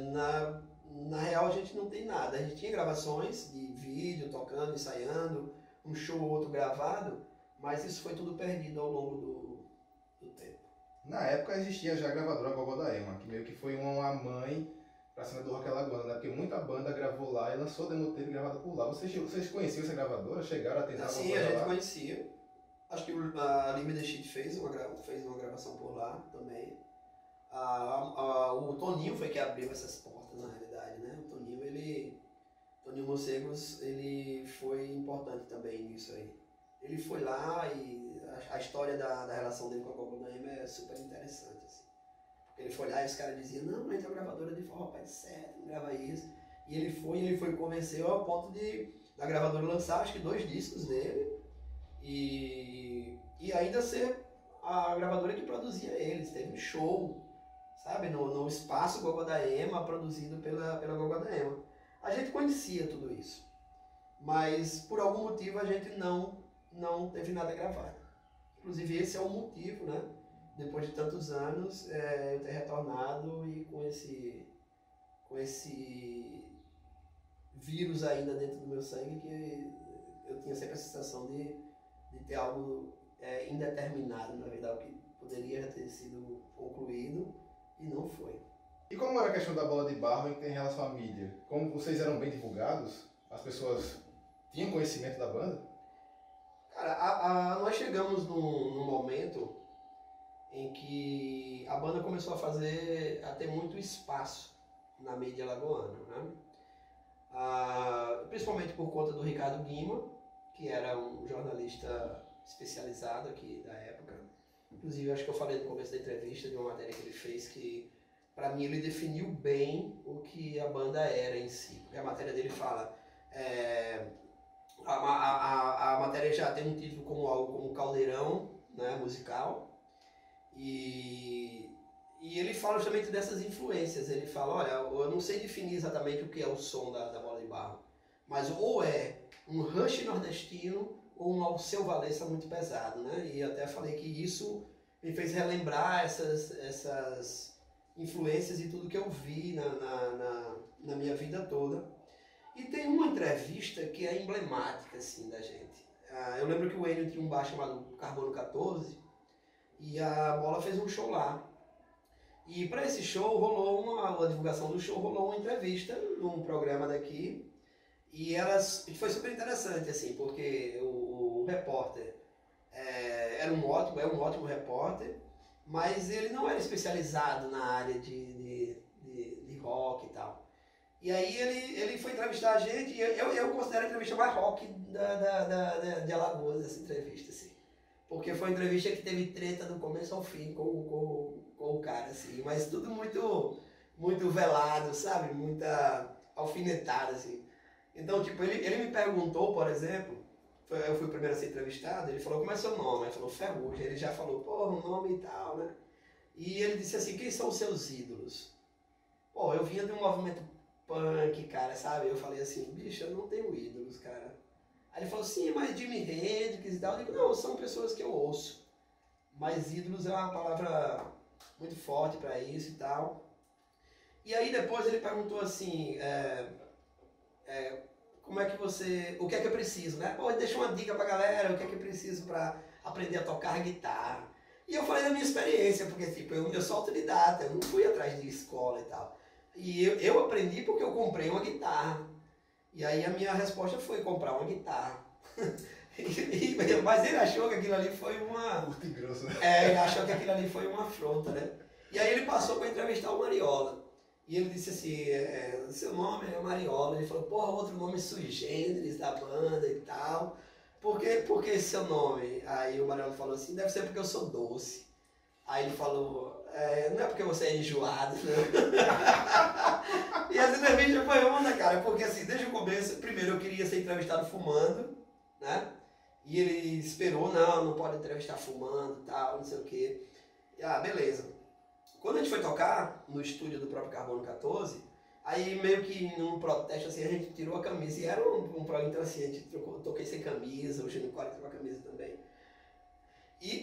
na real, a gente não tem nada. A gente tinha gravações de vídeo, tocando, ensaiando, um show ou outro gravado, mas isso foi tudo perdido ao longo do tempo. Na época existia já a gravadora Gogó da Ema, que meio que foi uma mãe pra cima do Rock Alagoana, né? Porque muita banda gravou lá e lançou demo tape gravada por lá. Vocês conheciam essa gravadora? Chegaram a tentar acompanhar? Sim, a gente conhecia. Acho que a Limited Sheet fez uma gravação por lá também. O Toninho foi que abriu essas portas, na realidade, né? O Toninho, Toninho Morcegos, ele foi importante também nisso aí. Ele foi lá e a história da relação dele com a Gogó da Ema é super interessante, assim. Ele foi lá e os caras diziam, não, mas a gravadora de forró faz certo, não grava isso. E ele foi convenceu ao ponto da gravadora lançar acho que 2 discos dele e ainda ser a gravadora que produzia eles. Teve um show, sabe, no espaço Gogó da Ema, produzido pela Gogó da Ema. A gente conhecia tudo isso, mas por algum motivo a gente não teve nada gravado. Inclusive esse é o motivo, né? Depois de tantos anos, eu ter retornado e com esse vírus ainda dentro do meu sangue, que eu tinha sempre a sensação de ter algo indeterminado, na verdade, que poderia já ter sido concluído e não foi. E como era a questão da bola de barro em relação à mídia? Como vocês eram bem divulgados, as pessoas tinham conhecimento da banda? Cara, nós chegamos num momento em que a banda começou a ter muito espaço na mídia alagoana, né? Principalmente por conta do Ricardo Guima, que era um jornalista especializado aqui da época. Inclusive, acho que eu falei no começo da entrevista de uma matéria que ele fez que, para mim, ele definiu bem o que a banda era em si. Porque a matéria dele fala... A matéria já tem um título como algo como Caldeirão, né, musical. E ele fala justamente dessas influências. Ele fala, olha, eu não sei definir exatamente o que é o som da bola de barro, mas ou é um rush nordestino ou um Alceu Valença muito pesado, né? E eu até falei que isso me fez relembrar essas influências e tudo que eu vi na minha vida toda. E tem uma entrevista que é emblemática, assim, da gente. Eu lembro que o Enio tinha um bar chamado Carbono 14, e a Bola fez um show lá. E para esse show rolou uma divulgação do show, rolou uma entrevista num programa daqui. E foi super interessante, assim, porque o repórter é um ótimo repórter, mas ele não era especializado na área de rock e tal. E aí ele foi entrevistar a gente, e eu considero a entrevista mais rock de Alagoas, essa entrevista, assim. Porque foi uma entrevista que teve treta do começo ao fim com o cara, assim. Mas tudo muito, muito velado, sabe? Muita alfinetada, assim. Então, tipo, ele me perguntou, por exemplo, eu fui o primeiro a ser entrevistado, ele falou, como é seu nome? Ele falou, Ferrugem. Ele já falou, porra, o nome e tal, né? E ele disse assim, quem são os seus ídolos? Pô, eu vinha de um movimento punk, cara, sabe? Eu falei assim, bicho, eu não tenho ídolos, cara. Aí ele falou, sim, mas Jimi Hendrix e tal. Eu digo, não, são pessoas que eu ouço. Mas ídolos é uma palavra muito forte para isso e tal. E aí depois ele perguntou assim, como é que você... O que é que eu preciso, né? Pô, deixa uma dica pra galera, o que é que eu preciso para aprender a tocar guitarra. E eu falei da minha experiência, porque tipo, eu sou autodidata, eu não fui atrás de escola e tal. E eu aprendi porque eu comprei uma guitarra. E aí a minha resposta foi comprar uma guitarra. Mas ele achou que aquilo ali foi uma... Muito grosso, né? Ele achou que aquilo ali foi uma afronta, né? E aí ele passou para entrevistar o Mariola. E ele disse assim, seu nome é Mariola. Ele falou, porra, outro nome sui generis da banda e tal. Por que esse seu nome? Aí o Mariola falou assim, deve ser porque eu sou doce. Aí ele falou, não é porque você é enjoado, né? E essa entrevista foi onda, cara, porque assim, desde o começo, primeiro eu queria ser entrevistado fumando, né? E ele esperou, não pode entrevistar fumando e tal, não sei o quê. E, beleza. Quando a gente foi tocar no estúdio do próprio Carbono 14, aí meio que num protesto, assim, a gente tirou a camisa. E era um programa, então assim, a gente trocou, eu toquei sem camisa, o Gino Core trocou a camisa também.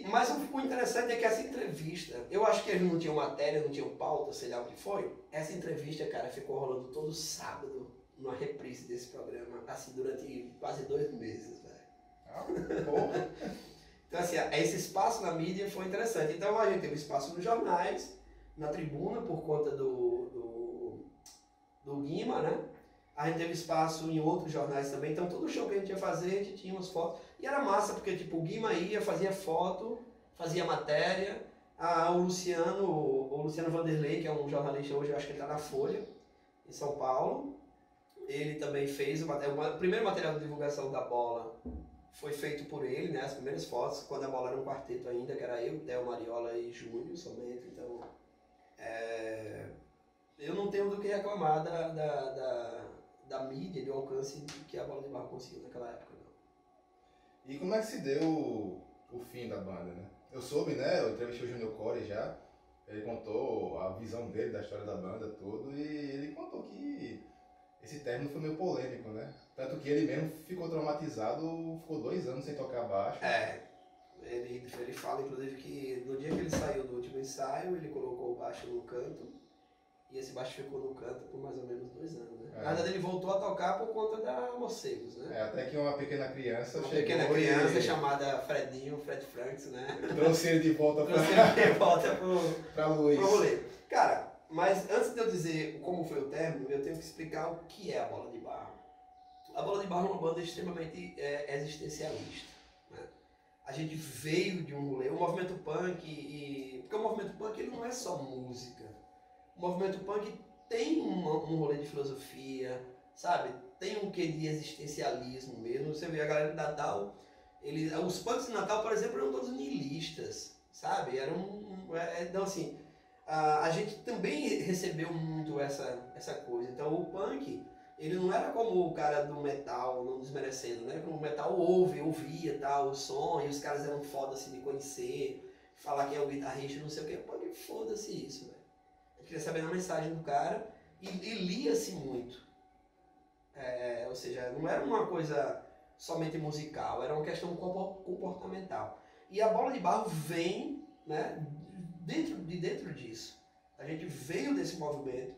Mas o interessante é que essa entrevista, eu acho que eles não tinham matéria, não tinham pauta, sei lá o que foi. Essa entrevista, cara, ficou rolando todo sábado, numa reprise desse programa, assim, durante quase 2 meses, velho. Ah, porra. Então, assim, esse espaço na mídia foi interessante. Então, a gente teve espaço nos jornais, na tribuna, por conta do Guima, né? A gente teve espaço em outros jornais também, então todo show que a gente ia fazer, a gente tinha umas fotos. E era massa, porque tipo, o Guima ia, fazia foto, fazia matéria, o Luciano Vanderlei, que é um jornalista hoje, eu acho que ele está na Folha, em São Paulo, ele também fez, o primeiro material de divulgação da bola foi feito por ele, né, as primeiras fotos, quando a bola era um quarteto ainda, que era eu, Theo, Mariola e Júnior somente, então... Eu não tenho do que reclamar da mídia, do alcance que a Bola de Barro conseguiu naquela época, não. E como é que se deu o fim da banda, né? Eu soube, né? Eu entrevistei o Junior Core já, ele contou a visão dele da história da banda, tudo, e ele contou que esse término foi meio polêmico, né? Tanto que ele mesmo ficou traumatizado, ficou 2 anos sem tocar baixo. É, ele fala, inclusive, que no dia que ele saiu do último ensaio, ele colocou o baixo no canto, e esse baixo ficou no canto por mais ou menos 2 anos, né? É. Na verdade, ele voltou a tocar por conta da Morcegos, né? É, até que uma pequena criança chegou chamada Fredinho, Fred Franks, né? Trouxe ele de volta pra Luiz. Cara, mas antes de eu dizer como foi o término, eu tenho que explicar o que é a Bola de Barro. A Bola de Barro é uma banda extremamente existencialista, né? A gente veio de um rolê, o movimento punk, porque o movimento punk ele não é só música. O movimento punk tem um rolê de filosofia, sabe? Tem um quê de existencialismo mesmo. Você vê a galera do Natal, os punks do Natal, por exemplo, eram todos nihilistas, sabe? Então, assim, a gente também recebeu muito essa coisa. Então, o punk, ele não era como o cara do metal, não desmerecendo, né? O metal ouvia tal, o som, e os caras eram foda assim, de conhecer, falar quem é o guitarrista, não sei o quê. Punk, foda-se isso, velho. Queria saber a mensagem do cara e lia-se muito. Ou seja, não era uma coisa somente musical, era uma questão comportamental. E a Bola de Barro vem, né, dentro disso. A gente veio desse movimento.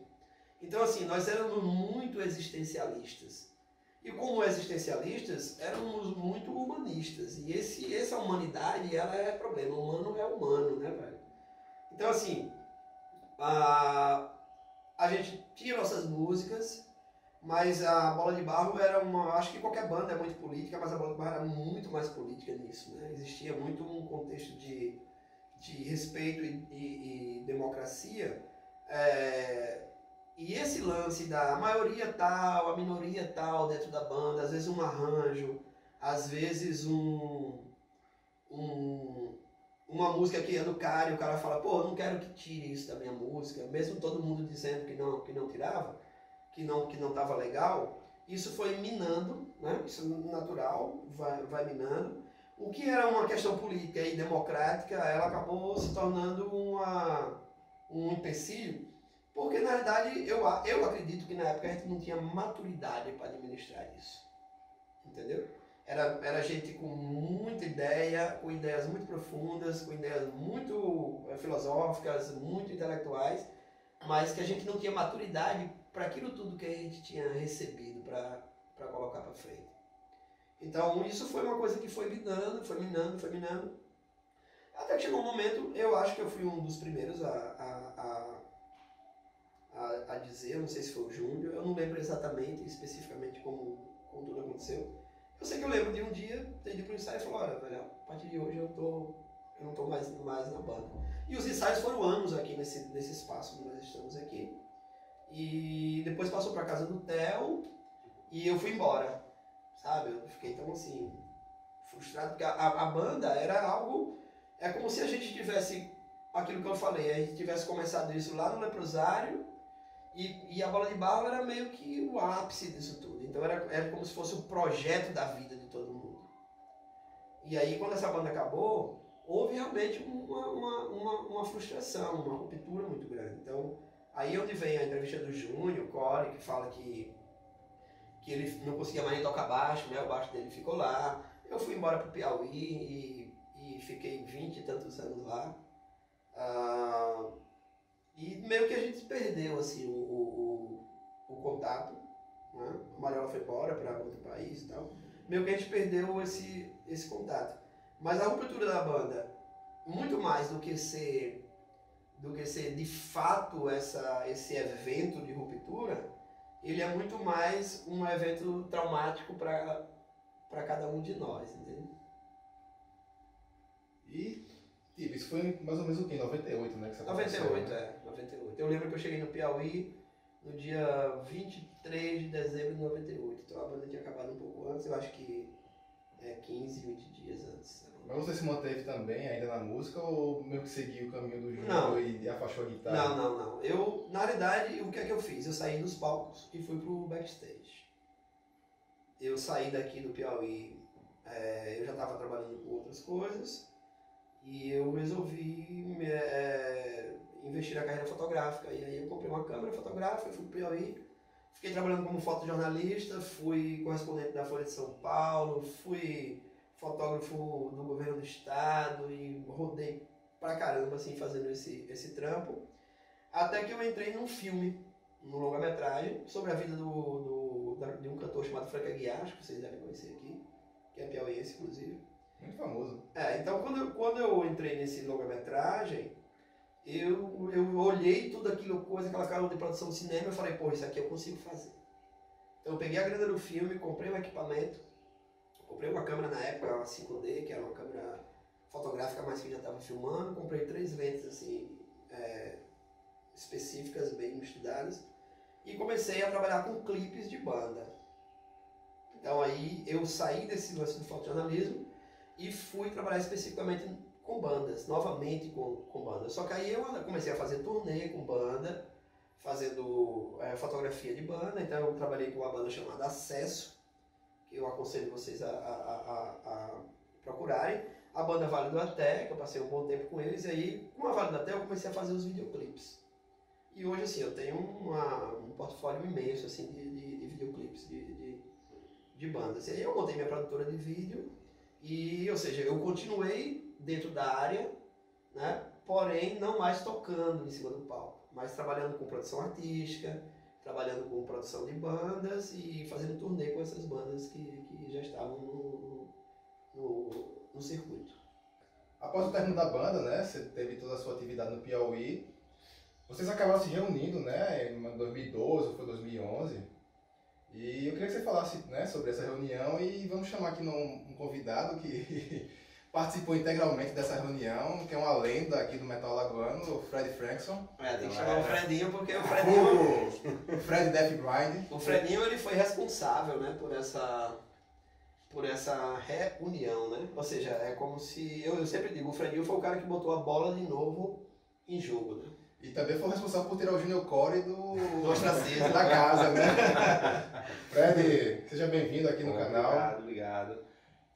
Então, assim, nós éramos muito existencialistas. E como existencialistas, éramos muito humanistas. E essa humanidade, ela é problema. O humano é humano, né, velho? Então, assim... A gente tinha nossas músicas, mas a Bola de Barro era uma... Acho que qualquer banda é muito política, mas a Bola de Barro era muito mais política nisso, né? Existia muito um contexto de respeito e democracia. E esse lance da maioria tal, a minoria tal dentro da banda, às vezes um arranjo, às vezes uma música que é do cara e o cara fala, pô, eu não quero que tire isso da minha música, mesmo todo mundo dizendo que não tirava, que não tava legal, isso foi minando, né? Isso natural, vai minando. O que era uma questão política e democrática, ela acabou se tornando um empecilho, porque na verdade eu acredito que na época a gente não tinha maturidade para administrar isso, entendeu? Era gente com muita ideia, com ideias muito profundas, com ideias muito filosóficas, muito intelectuais, mas que a gente não tinha maturidade para aquilo tudo que a gente tinha recebido para colocar para frente. Então isso foi uma coisa que foi minando, foi minando, foi minando. Até que chegou um momento, eu acho que eu fui um dos primeiros a dizer, não sei se foi o Júnior, eu não lembro especificamente como tudo aconteceu. Eu sei que eu lembro de um dia, ter ido para o ensaio e falou, olha, velho, a partir de hoje eu não estou mais na banda. E os ensaios foram anos aqui nesse espaço onde nós estamos aqui. E depois passou para casa do Theo e eu fui embora, sabe? Eu fiquei tão assim, frustrado, porque a banda era algo... É como se a gente tivesse, aquilo que eu falei, a gente tivesse começado isso lá no Leprosário e a Bola de Barro era meio que o ápice disso tudo. Então era como se fosse o projeto da vida de todo mundo. E aí quando essa banda acabou, houve realmente uma frustração, uma ruptura muito grande. Então aí onde vem a entrevista do Júnior Core, que fala que ele não conseguia mais nem tocar baixo, né? O baixo dele ficou lá. Eu fui embora para o Piauí e, e fiquei 20 e tantos anos lá. E meio que a gente perdeu assim, o contato, né? A Mariola foi embora para outro país e tal. Meio que a gente perdeu esse contato. Mas a ruptura da banda, muito mais do que ser de fato esse evento de ruptura, ele é muito mais um evento traumático para cada um de nós, entende? E tipo, isso foi mais ou menos o que? 98, né? Que você 98, né? É, 98. Eu lembro que eu cheguei no Piauí no dia 23 de dezembro de 98, então a banda tinha acabado um pouco antes, eu acho que 15, 20 dias antes. Mas você se manteve também ainda na música ou meio que seguiu o caminho do jogo e afastou a guitarra? Não, não, não. Eu, na realidade, o que é que eu fiz? Eu saí dos palcos e fui pro backstage. Eu saí daqui do Piauí, eu já estava trabalhando com outras coisas e eu resolvi investir na carreira fotográfica. E aí eu comprei uma câmera fotográfica, fui pro Piauí, fiquei trabalhando como fotojornalista, fui correspondente da Folha de São Paulo, fui fotógrafo do governo do estado e rodei pra caramba assim, fazendo esse trampo, até que eu entrei num filme, num longa-metragem, sobre a vida de um cantor chamado Frank Aguiar, acho que vocês devem conhecer aqui, que é piauiense inclusive. Muito famoso. Então quando eu entrei nesse longa-metragem, eu olhei tudo aquilo, aquela cara de produção de cinema, eu falei, pô, isso aqui eu consigo fazer. Então eu peguei a grana do filme, comprei um equipamento, comprei uma câmera na época, uma 5D, que era uma câmera fotográfica, mas que já estava filmando. Comprei 3 lentes assim, específicas, bem estudadas. E comecei a trabalhar com clipes de banda. Então aí eu saí desse lance do fotojornalismo e fui trabalhar especificamente com bandas, novamente com bandas. Só que aí eu comecei a fazer turnê com banda, fazendo fotografia de banda. Então eu trabalhei com uma banda chamada Acesso, que eu aconselho vocês a procurarem. A banda Vale do Até, que eu passei um bom tempo com eles, e aí com a Vale do Até eu comecei a fazer os videoclipes. E hoje assim, eu tenho um portfólio imenso assim, de videoclipes, de bandas. E aí eu montei minha produtora de vídeo, e, ou seja, eu continuei dentro da área, né, porém não mais tocando em cima do palco, mas trabalhando com produção artística, trabalhando com produção de bandas e fazendo turnê com essas bandas que já estavam no circuito. Após o término da banda, né, você teve toda a sua atividade no Piauí, vocês acabaram se reunindo, né, em 2012 ou foi 2011, e eu queria que você falasse, né, sobre essa reunião, e vamos chamar aqui um convidado que participou integralmente dessa reunião, que é uma lenda aqui do metal alagoano, o Fred Frankson. Tem que chamar o Fredinho, porque o Fredinho... O Fred Death Grind. O Fredinho, ele foi responsável, né, por essa reunião, né? Ou seja, é como se... Eu sempre digo, o Fredinho foi o cara que botou a bola de novo em jogo, né? E também foi responsável por tirar o Junior Core do ostracismo da casa, né? Fred, seja bem-vindo aqui no canal. Obrigado,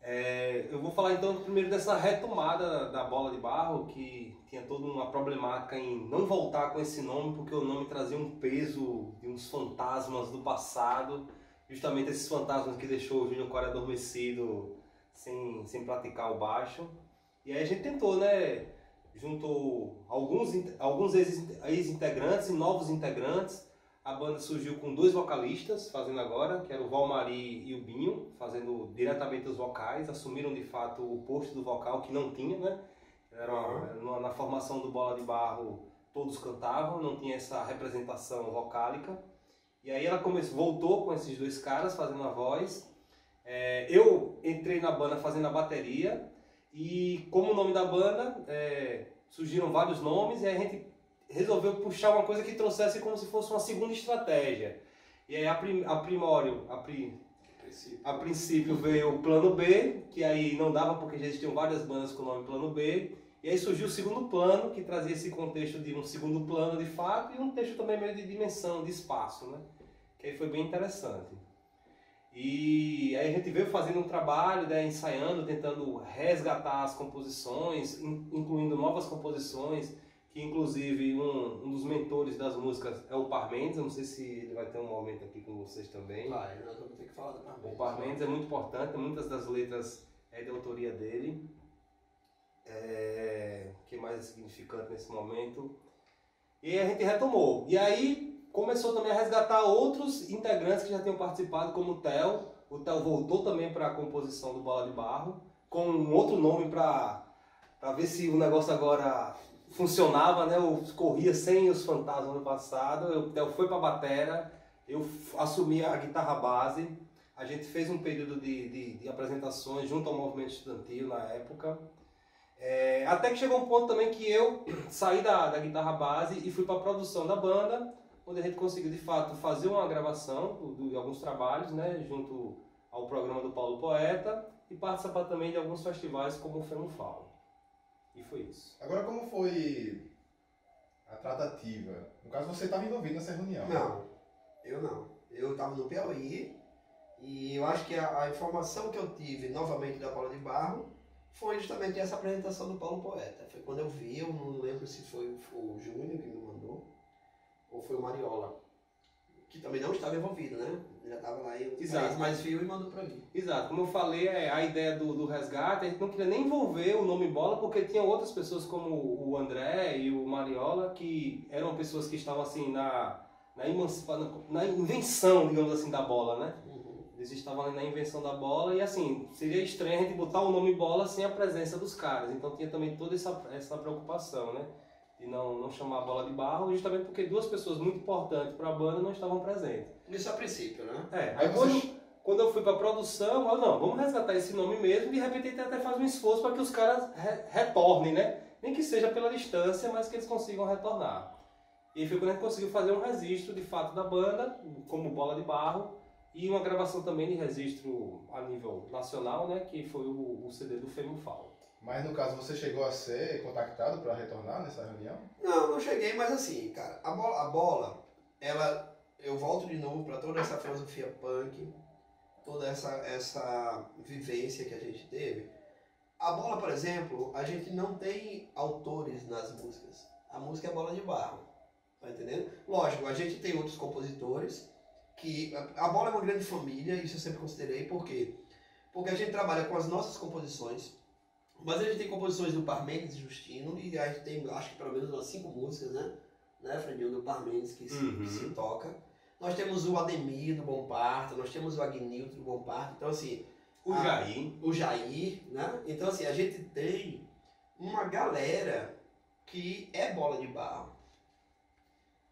obrigado. Eu vou falar então primeiro dessa retomada da Bola de Barro, que tinha toda uma problemática em não voltar com esse nome, porque o nome trazia um peso de uns fantasmas do passado, justamente esses fantasmas que deixou o Júnior Core adormecido sem praticar o baixo. E aí a gente tentou, né, juntou alguns ex-integrantes e novos integrantes. A banda surgiu com 2 vocalistas fazendo agora, que era o Valmari e o Binho, fazendo diretamente os vocais, assumiram de fato o posto do vocal que não tinha, né? Na formação do Bola de Barro todos cantavam, não tinha essa representação vocálica. E aí ela voltou com esses 2 caras fazendo a voz. Eu entrei na banda fazendo a bateria e, como o nome da banda, surgiram vários nomes, e aí a gente resolveu puxar uma coisa que trouxesse como se fosse uma segunda estratégia. E aí a princípio veio o plano B, que aí não dava porque já existiam várias bandas com o nome plano B. E aí surgiu o segundo plano, que trazia esse contexto de um segundo plano de fato, e um texto também meio de dimensão, de espaço, né? Que aí foi bem interessante. E aí a gente veio fazendo um trabalho, né, ensaiando, tentando resgatar as composições, incluindo novas composições, que inclusive um dos mentores das músicas é o Parmentes. Eu não sei se ele vai ter um momento aqui com vocês também. Claro, nós vamos ter que falar do Parmentes. O Parmentes é muito importante, muitas das letras é de autoria dele. que mais é significante nesse momento. E a gente retomou. E aí começou também a resgatar outros integrantes que já tinham participado, como o Theo. O Theo voltou também para a composição do Bola de Barro, com um outro nome para ver se o negócio agora funcionava, né? Eu corria sem os fantasmas no passado, o Theo foi para a batera, eu assumi a guitarra base, a gente fez um período de apresentações junto ao movimento estudantil na época. Até que chegou um ponto também que eu saí da guitarra base e fui para a produção da banda, onde a gente conseguiu de fato fazer uma gravação de alguns trabalhos, né, junto ao programa do Paulo Poeta, e participar também de alguns festivais como o FEMUFAL. E foi isso. Agora, como foi a tratativa? No caso, você estava envolvido nessa reunião? Não, eu não. Eu estava no Piauí e eu acho que a informação que eu tive novamente da Bola de Barro foi justamente essa apresentação do Paulo Poeta. Foi quando eu vi, eu não lembro se foi o Júnior que me mandou, ou foi o Mariola, que também não estava envolvido, né? Já estava lá em um país mais frio e mandou para mim. Exato. Como eu falei, a ideia do resgate, a gente não queria nem envolver o nome Bola, porque tinha outras pessoas como o André e o Mariola, que eram pessoas que estavam assim na invenção, digamos assim, da bola, né? Eles estavam ali na invenção da bola e, assim, seria estranho a gente botar o nome Bola sem a presença dos caras. Então tinha também toda essa preocupação, né? E não chamar a Bola de Barro, justamente porque duas pessoas muito importantes para a banda não estavam presentes. Isso a princípio, né? Aí quando eu fui para a produção, eu falei, não, vamos resgatar esse nome mesmo, e de repente até faz um esforço para que os caras retornem, né? Nem que seja pela distância, mas que eles consigam retornar. E aí foi quando a gente conseguiu fazer um registro, de fato, da banda, como Bola de Barro, e uma gravação também de registro a nível nacional, né? Que foi o CD do FEMUFAL. Mas, no caso, você chegou a ser contactado para retornar nessa reunião? Não cheguei, mas assim, cara, a bola, ela, eu volto de novo para toda essa filosofia punk, toda essa vivência que a gente teve. A Bola, por exemplo, a gente não tem autores nas músicas. A música é Bola de Barro, tá entendendo? Lógico, a gente tem outros compositores, que a Bola é uma grande família, isso eu sempre considerei, por quê? Porque a gente trabalha com as nossas composições, mas a gente tem composições do Parmênides e Justino, e a gente tem, acho que pelo menos umas 5 músicas, né Fredinho, do Parmênides, que se toca. Nós temos o Ademir, do Bom Parto, nós temos o Agnildo, do Bom Parto, então assim... O Jair, né? Então assim, a gente tem uma galera que é Bola de Barro.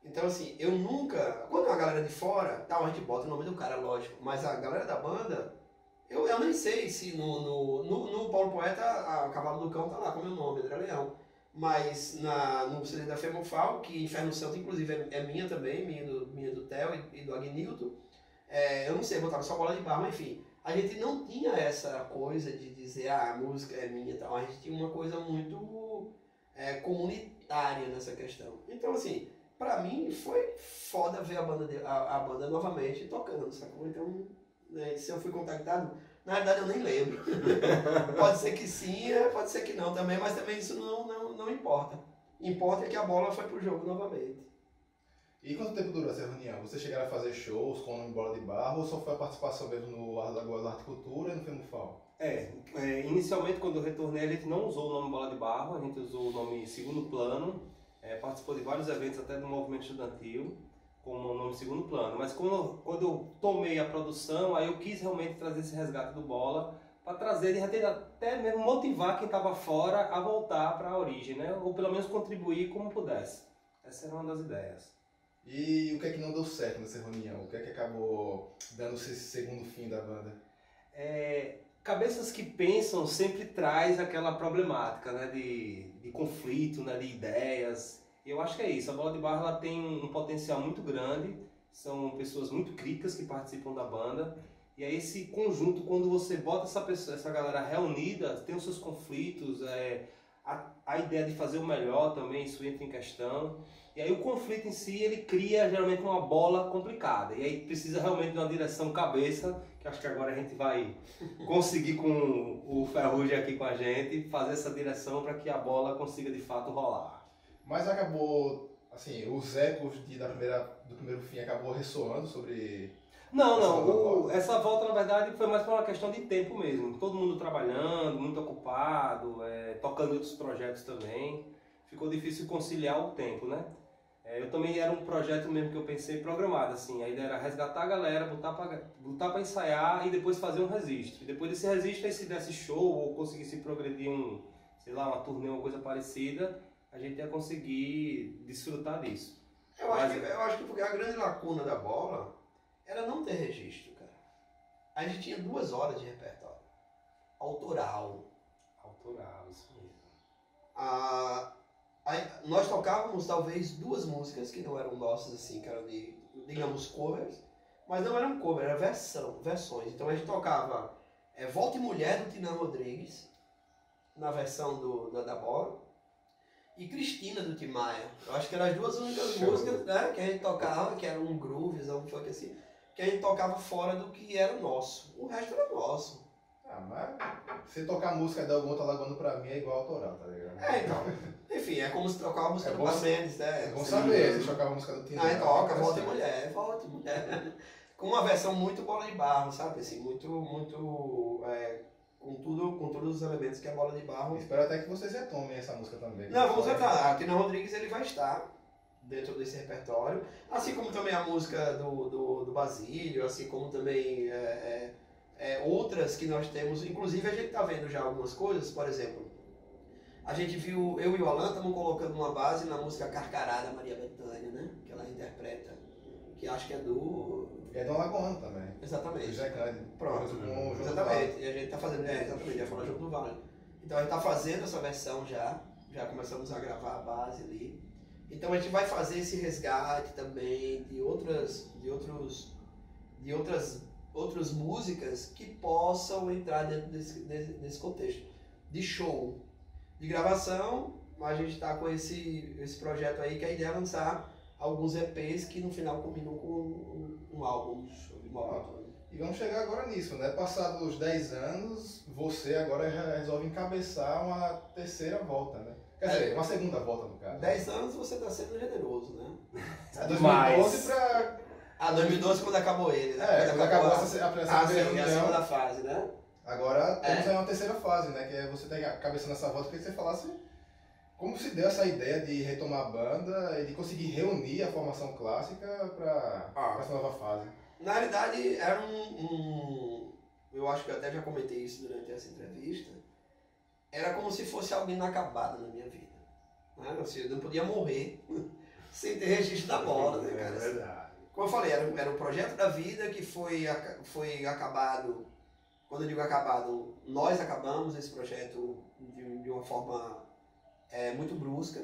Então assim, eu nunca... Quando é uma galera de fora, tá, a gente bota o nome do cara, lógico, mas a galera da banda... Eu nem sei se no Paulo Poeta, o Cavalo do Cão tá lá com o meu nome, André Leão. Mas no CD da FEMUFAL, que Inferno Santo, inclusive, é minha também, minha do Theo e do Agnildo. Eu não sei, botava só Bola de Barro, mas enfim. A gente não tinha essa coisa de dizer, a música é minha e tal. A gente tinha uma coisa muito comunitária nessa questão. Então, assim, pra mim foi foda ver a banda novamente tocando, sacou? Então... Se eu fui contactado, na verdade eu nem lembro. Pode ser que sim, pode ser que não também, mas também isso não importa. Importa é que a bola foi pro jogo novamente. E quanto tempo durou essa reunião? Vocês chegaram a fazer shows com o nome Bola de Barro ou só foi a participação mesmo no Alagoas Arte e Cultura e no FEMUFAL? Inicialmente quando eu retornei a gente não usou o nome Bola de Barro, a gente usou o nome Segundo Plano, participou de vários eventos até do movimento estudantil, como o nome Segundo Plano, mas quando eu tomei a produção, aí eu quis realmente trazer esse resgate do Bola, para trazer e até mesmo motivar quem estava fora a voltar para a origem, né? Ou pelo menos contribuir como pudesse. Essa era uma das ideias. E o que é que não deu certo nessa reunião? O que é que acabou dando-se esse segundo fim da banda? Cabeças que pensam sempre traz aquela problemática, né? De conflito, né? De ideias. Eu acho que é isso, a Bola de Barro ela tem um potencial muito grande, são pessoas muito críticas que participam da banda, e aí esse conjunto, quando você bota essa galera reunida, tem os seus conflitos, a ideia de fazer o melhor também, isso entra em questão, e aí o conflito em si, ele cria geralmente uma bola complicada, e aí precisa realmente de uma direção cabeça, que acho que agora a gente vai conseguir com o Ferrugem aqui com a gente, fazer essa direção para que a bola consiga de fato rolar. Mas acabou, assim, os ecos do primeiro fim acabou ressoando sobre Não, não. Essa volta, na verdade, foi mais por uma questão de tempo mesmo. Todo mundo trabalhando, muito ocupado, tocando outros projetos também. Ficou difícil conciliar o tempo, né? Eu também era um projeto mesmo que eu pensei programado, assim. A ideia era resgatar a galera, botar pra ensaiar e depois fazer um registro. E depois desse registro, aí se desse show ou conseguisse progredir um, sei lá, uma turnê, uma coisa parecida, a gente ia conseguir desfrutar disso. Eu acho que porque a grande lacuna da bola era não ter registro, cara. A gente tinha 2 horas de repertório. Autoral. Autoral, isso mesmo. Nós tocávamos talvez 2 músicas que não eram nossas, assim, que eram de, digamos, covers, mas não eram cover, eram versões. Então a gente tocava Volta e Mulher do Tinão Rodrigues, na versão da Bola, e Cristina do Tim Maia. Eu acho que eram as 2 únicas músicas, né, que a gente tocava, que era um groove, um funk assim, que a gente tocava fora do que era nosso. O resto era nosso. Ah, mas se tocar música da Alguma Lagoa pra mim é igual autoral, tá ligado? Então. Enfim, é como se trocar uma música do Mendes, né? É bom saber, se trocar a música do Tinão. Aí toca, Volta e Mulher. Com uma versão muito bola de barro, sabe? Assim, muito. Com todos os elementos que é a bola de barro. Espero até que vocês retomem essa música também. Não, vamos retomar. O Tinão Rodrigues ele vai estar dentro desse repertório. Assim como também a música do Basílio, assim como também. Outras que nós temos, inclusive a gente está vendo já algumas coisas, por exemplo, a gente viu, eu e o Alan estamos colocando uma base na música Carcará da Maria Bethânia, né? Que ela interpreta, que acho que é do... É do Alagoano também. Exatamente. José Cândido. Pronto. Exatamente. E a gente está fazendo, exatamente, ia falar Jogo do Vale. Então a gente está fazendo essa versão já começamos a gravar a base ali. Então a gente vai fazer esse resgate também de outras músicas que possam entrar dentro desse contexto de show, de gravação. A gente está com esse projeto aí que a ideia é lançar alguns EPs que no final combinam com um álbum. E vamos chegar agora nisso, né? Passados 10 anos, você agora resolve encabeçar uma 3ª volta, né? Quer dizer, uma 2ª volta no caso. 10 anos você está sendo generoso, né? É demais. 2012 para... Ah, 2012 quando acabou ele, né? Quando acabou a segunda fase, né? Agora temos aí uma 3ª fase, né? Que é você ter a cabeça nessa volta. Eu queria que você falasse como se deu essa ideia de retomar a banda e de conseguir reunir a formação clássica para essa nova fase. Na realidade, era eu acho que eu até já comentei isso durante essa entrevista. Era como se fosse algo inacabado na minha vida. Né? Assim, eu não podia morrer sem ter registro da bola, né, cara? É verdade. Como eu falei, era um projeto da vida que foi acabado. Quando eu digo acabado, nós acabamos esse projeto de uma forma muito brusca.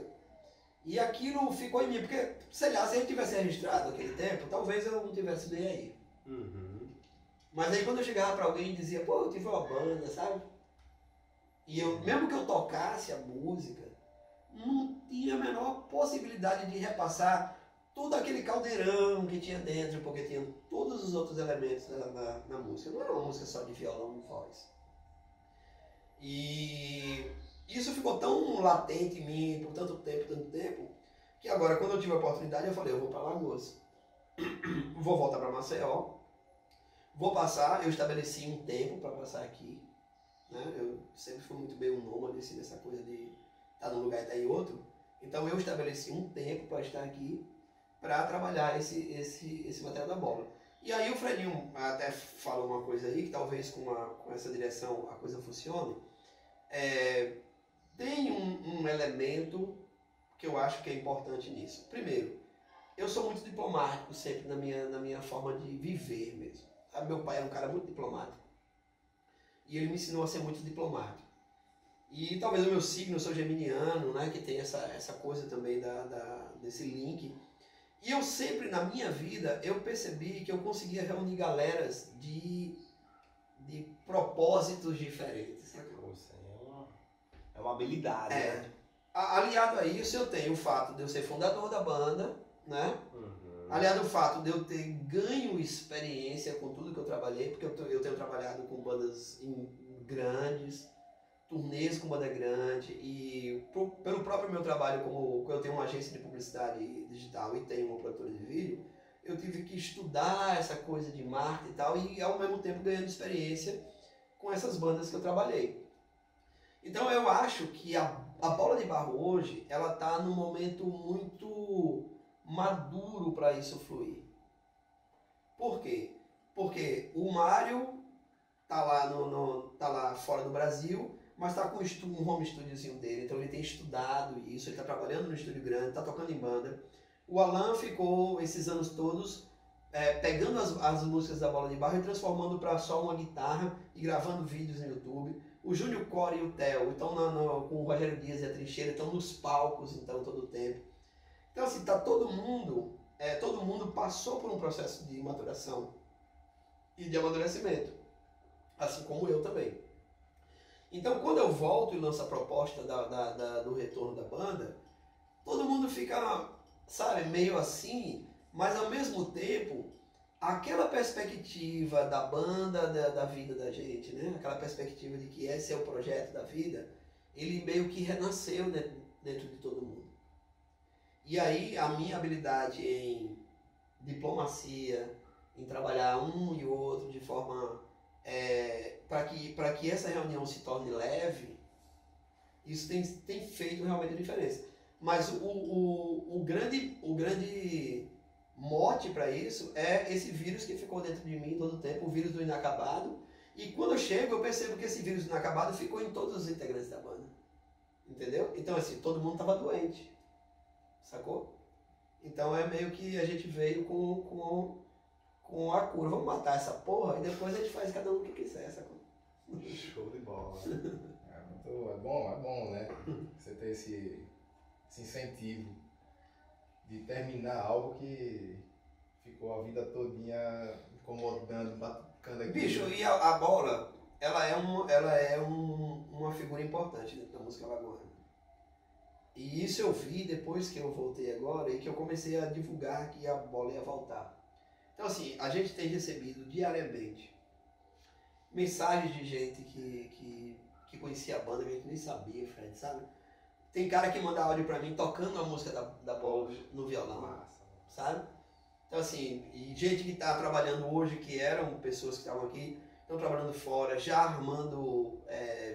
E aquilo ficou em mim, porque, sei lá, se a gente tivesse registrado naquele tempo, talvez eu não tivesse nem aí. Uhum. Mas aí quando eu chegava pra alguém e dizia, pô, eu tive uma banda, sabe? E eu, mesmo que eu tocasse a música, não tinha a menor possibilidade de repassar todo aquele caldeirão que tinha dentro, porque tinha todos os outros elementos na música. Não era uma música só de violão e voz. E isso ficou tão latente em mim por tanto tempo, que agora, quando eu tive a oportunidade, eu falei, eu vou para Alagoas. Vou voltar para Maceió. Vou passar, eu estabeleci um tempo para passar aqui. Né? Eu sempre fui muito bem um nômade, assim, nessa coisa de estar num lugar e estar em outro. Então eu estabeleci um tempo para estar aqui, para trabalhar esse material da bola. E aí o Fredinho até falou uma coisa aí, que talvez com essa direção a coisa funcione. Tem um elemento que eu acho que é importante nisso. Primeiro, eu sou muito diplomático sempre na minha forma de viver mesmo. Sabe, meu pai era um cara muito diplomático. E ele me ensinou a ser muito diplomático. E talvez o meu signo, eu sou geminiano, né, que tem essa coisa também desse link. E eu sempre, na minha vida, eu percebi que eu conseguia reunir galeras de propósitos diferentes. Nossa, é uma habilidade, né? Aliado a isso, eu tenho o fato de eu ser fundador da banda, né? Uhum. Aliado ao fato de eu ter ganho experiência com tudo que eu trabalhei, porque eu tenho trabalhado com bandas grandes, turnês com banda grande, e pelo próprio meu trabalho, como eu tenho uma agência de publicidade digital e tenho uma produtora de vídeo, eu tive que estudar essa coisa de marketing e tal, e ao mesmo tempo ganhando experiência com essas bandas que eu trabalhei. Então eu acho que a bola de barro hoje, ela está num momento muito maduro para isso fluir. Por quê? Porque o Mário está lá, tá lá fora do Brasil, mas está com um home studiozinho dele, então ele tem estudado isso, ele está trabalhando no estúdio grande, está tocando em banda. O Alan ficou esses anos todos pegando as músicas da bola de barro e transformando para só uma guitarra e gravando vídeos no YouTube. O Júnior Core e o Theo estão com o Rogério Dias e a Trincheira, estão nos palcos então todo o tempo. Então assim, tá todo mundo passou por um processo de maturação e de amadurecimento, assim como eu também. Então quando eu volto e lanço a proposta do retorno da banda, todo mundo fica, sabe, meio assim, mas ao mesmo tempo, aquela perspectiva da banda, da vida da gente, né? Aquela perspectiva de que esse é o projeto da vida, ele meio que renasceu dentro de todo mundo. E aí a minha habilidade em diplomacia, em trabalhar um e outro de forma para que essa reunião se torne leve, isso tem feito realmente a diferença. Mas o grande mote para isso é esse vírus que ficou dentro de mim todo o tempo, o vírus do inacabado. E quando eu chego, eu percebo que esse vírus inacabado ficou em todos os integrantes da banda. Entendeu? Então, assim, todo mundo estava doente. Sacou? Então é meio que a gente veio com a cura. Vamos matar essa porra e depois a gente faz cada um o que quiser, sacou? Show de bola. É bom, né? Você ter esse incentivo de terminar algo que ficou a vida todinha incomodando, batucando aqui. Bicho, e a bola, ela é uma figura importante dentro da música alagoana. E isso eu vi depois que eu voltei agora e que eu comecei a divulgar que a bola ia voltar. Então assim, a gente tem recebido diariamente mensagens de gente que conhecia a banda, que a gente nem sabia, Fred, sabe? Tem cara que manda áudio pra mim tocando a música da bola no violão, sabe? Então assim, e gente que tá trabalhando hoje, que eram pessoas que estavam aqui, estão trabalhando fora, já armando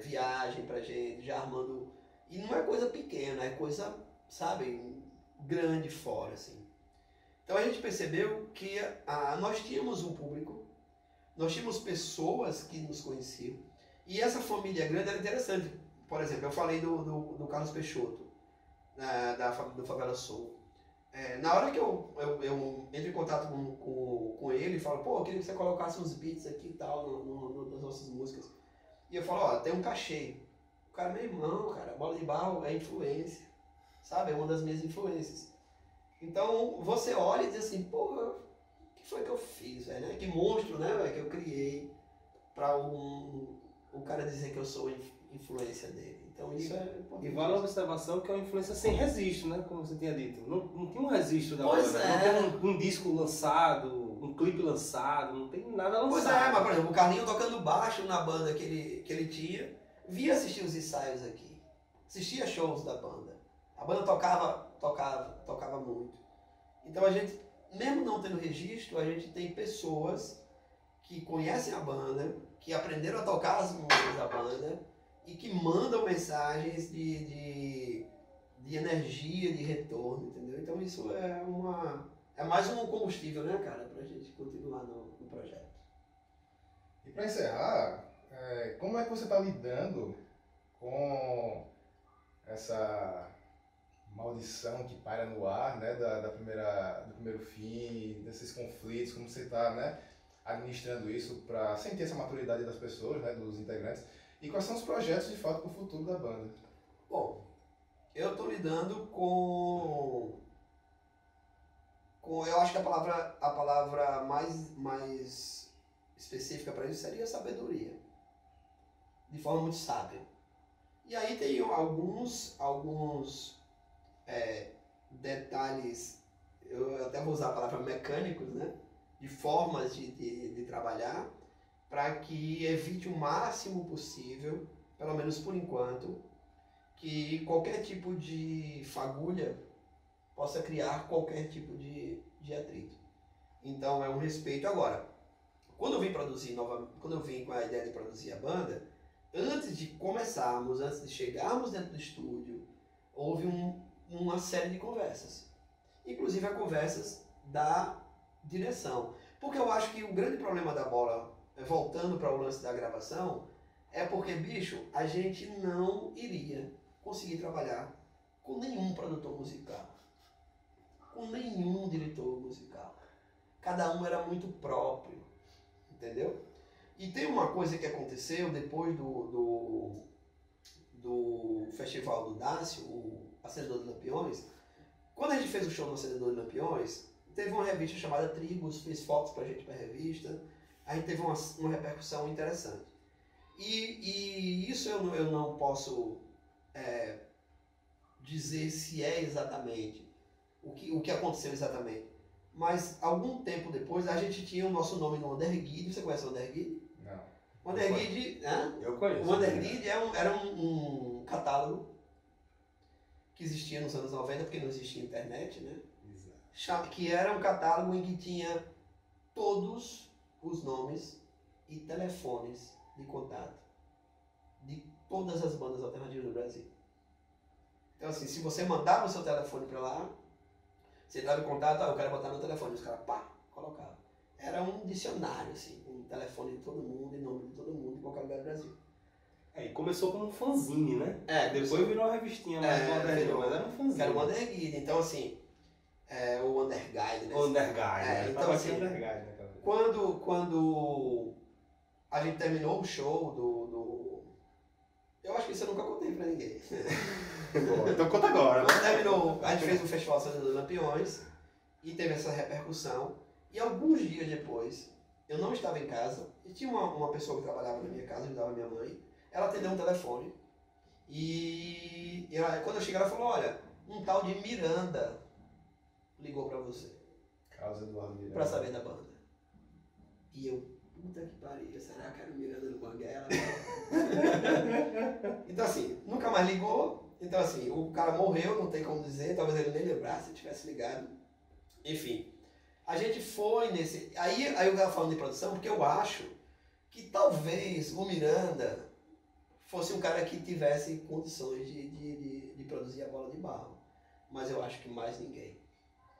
viagem pra gente, já armando... E não é coisa pequena, é coisa, sabe, grande fora, assim. Então a gente percebeu que nós tínhamos um público, nós tínhamos pessoas que nos conheciam. E essa família grande era interessante. Por exemplo, eu falei do Carlos Peixoto, do Favela Sul. Na hora que eu entro em contato com ele e falo, pô, eu queria que você colocasse uns beats aqui e tal, nas nossas músicas. E eu falo, ó, tem um cachê. O cara, meu irmão, cara, bola de barro é influência, sabe? É uma das minhas influências. Então, você olha e diz assim, pô, o que foi que eu fiz, velho, né? Que monstro, né, velho, que eu criei pra o cara dizer que eu sou influência dele. Então, isso é importante. E vale a observação que é uma influência sem registro, né, como você tinha dito. Não tinha um registro da banda, não tem um disco lançado... Um clipe lançado, não tem nada lançado. Pois é, mas por exemplo, o Carlinho tocando baixo na banda que ele tinha, vinha assistir os ensaios aqui, assistia shows da banda. A banda tocava muito. Então a gente, mesmo não tendo registro, a gente tem pessoas que conhecem a banda, que aprenderam a tocar as músicas da banda e que mandam mensagens de energia, de retorno, entendeu? Então isso é é mais um combustível, né, cara, pra gente continuar no projeto. E pra encerrar, como é que você tá lidando com essa maldição que paira no ar, né, do primeiro fim, desses conflitos, como você tá, né, administrando isso pra sentir essa maturidade das pessoas, né, dos integrantes, e quais são os projetos, de fato, pro futuro da banda? Bom, eu tô lidando com, eu acho que a palavra mais específica para isso seria sabedoria, de forma muito sábia. E aí tem alguns detalhes, eu até vou usar a palavra mecânicos, né? De formas de trabalhar, para que evite o máximo possível, pelo menos por enquanto, que qualquer tipo de fagulha possa criar qualquer tipo de atrito. Então é um respeito. Agora, quando eu vim produzir novamente, quando eu vim com a ideia de produzir a banda, antes de começarmos, antes de chegarmos dentro do estúdio, houve uma série de conversas. Inclusive as conversas da direção. Porque eu acho que o grande problema da bola, voltando para o lance da gravação, é porque, bicho, a gente não iria conseguir trabalhar com nenhum produtor musical, com nenhum diretor musical. Cada um era muito próprio, entendeu? E tem uma coisa que aconteceu depois do Festival do Dácio, o Acendedor de Lampiões. Quando a gente fez o show do Acendedor de Lampiões, teve uma revista chamada Tribos, fez fotos pra gente pra revista, aí teve uma repercussão interessante. E isso eu não posso dizer se é exatamente o que aconteceu exatamente. Mas algum tempo depois a gente tinha o nosso nome no Underguide. Você conhece o Underguide? Não. O Underguide, eu conheço. O Underguide era um catálogo que existia nos anos 90, porque não existia internet, né? Exato. Que era um catálogo em que tinha todos os nomes e telefones de contato de todas as bandas alternativas do Brasil. Então assim, se você mandava o seu telefone para lá, você dava o contato, eu quero botar meu telefone, os caras, pá, colocava. Era um dicionário, assim, um telefone de todo mundo, em nome de todo mundo, em qualquer lugar do Brasil. É, e começou como um fanzine, né? É, depois virou uma revistinha, mas era um fanzine. Era um underguide, então assim, o underguide, né? O underguide, então assim, quando a gente terminou o show do... Eu acho que isso eu nunca contei pra ninguém. Então conta agora. Terminou, a gente fez o Festival São José dos Lampiões e teve essa repercussão. E alguns dias depois, eu não estava em casa, e tinha uma pessoa que trabalhava na minha casa, ajudava minha mãe. Ela atendeu um telefone e ela, quando eu cheguei, ela falou, olha, um tal de Miranda ligou pra você. Carlos Eduardo Miranda. Pra saber da banda. E eu... Puta que pariu, será que era o Miranda do Banguela? Então assim, nunca mais ligou. Então assim, o cara morreu, não tem como dizer, talvez ele nem lembrasse se tivesse ligado. Enfim, a gente foi nesse... Aí eu estava falando de produção, porque eu acho que talvez o Miranda fosse um cara que tivesse condições de produzir a bola de barro. Mas eu acho que mais ninguém.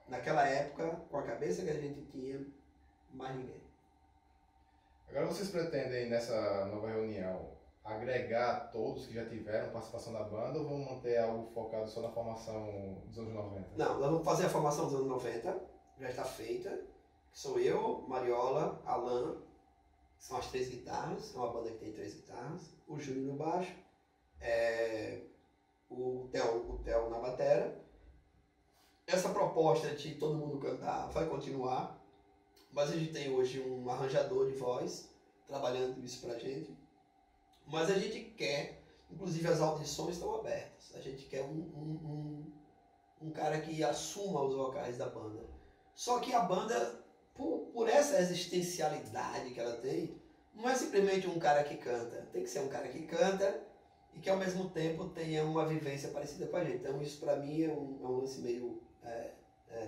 Naquela época, com a cabeça que a gente tinha, mais ninguém. Agora vocês pretendem, nessa nova reunião, agregar todos que já tiveram participação da banda ou vão manter algo focado só na formação dos anos 90? Não, nós vamos fazer a formação dos anos 90, já está feita, que sou eu, Mariola, Alan, são as três guitarras, é uma banda que tem três guitarras, o Júnior no baixo, o Theo na batera. Essa proposta de todo mundo cantar vai continuar. Mas a gente tem hoje um arranjador de voz trabalhando isso pra gente. Mas a gente quer, inclusive as audições estão abertas, a gente quer um cara que assuma os vocais da banda. Só que a banda, por essa existencialidade que ela tem, não é simplesmente um cara que canta. Tem que ser um cara que canta e que ao mesmo tempo tenha uma vivência parecida com a gente. Então isso pra mim é um lance meio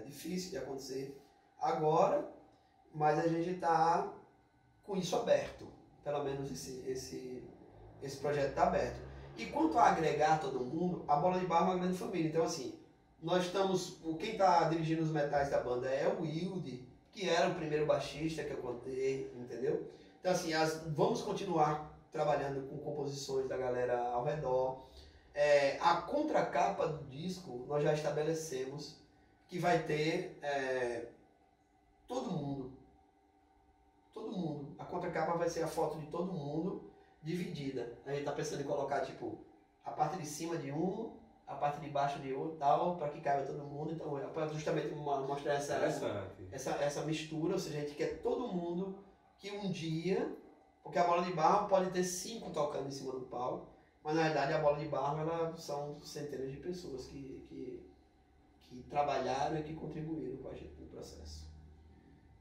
difícil de acontecer agora. Mas a gente está com isso aberto, pelo menos esse projeto está aberto. E quanto a agregar todo mundo, a Bola de Barro é uma grande família. Então assim, nós estamos... Quem está dirigindo os metais da banda é o Wilde, que era o primeiro baixista que eu contei, entendeu? Então assim, vamos continuar trabalhando com composições da galera ao redor. A contracapa do disco, nós já estabelecemos que vai ter... Todo mundo. A contracapa vai ser a foto de todo mundo dividida. A gente tá pensando em colocar, tipo, a parte de cima de um, a parte de baixo de outro, tal, para que caiba todo mundo. Então, é para justamente mostrar essa mistura, ou seja, a gente quer todo mundo que um dia... Porque a bola de barro pode ter 5 tocando em cima do pau, mas na verdade a bola de barro, ela são centenas de pessoas que trabalharam e que contribuíram com a gente no processo.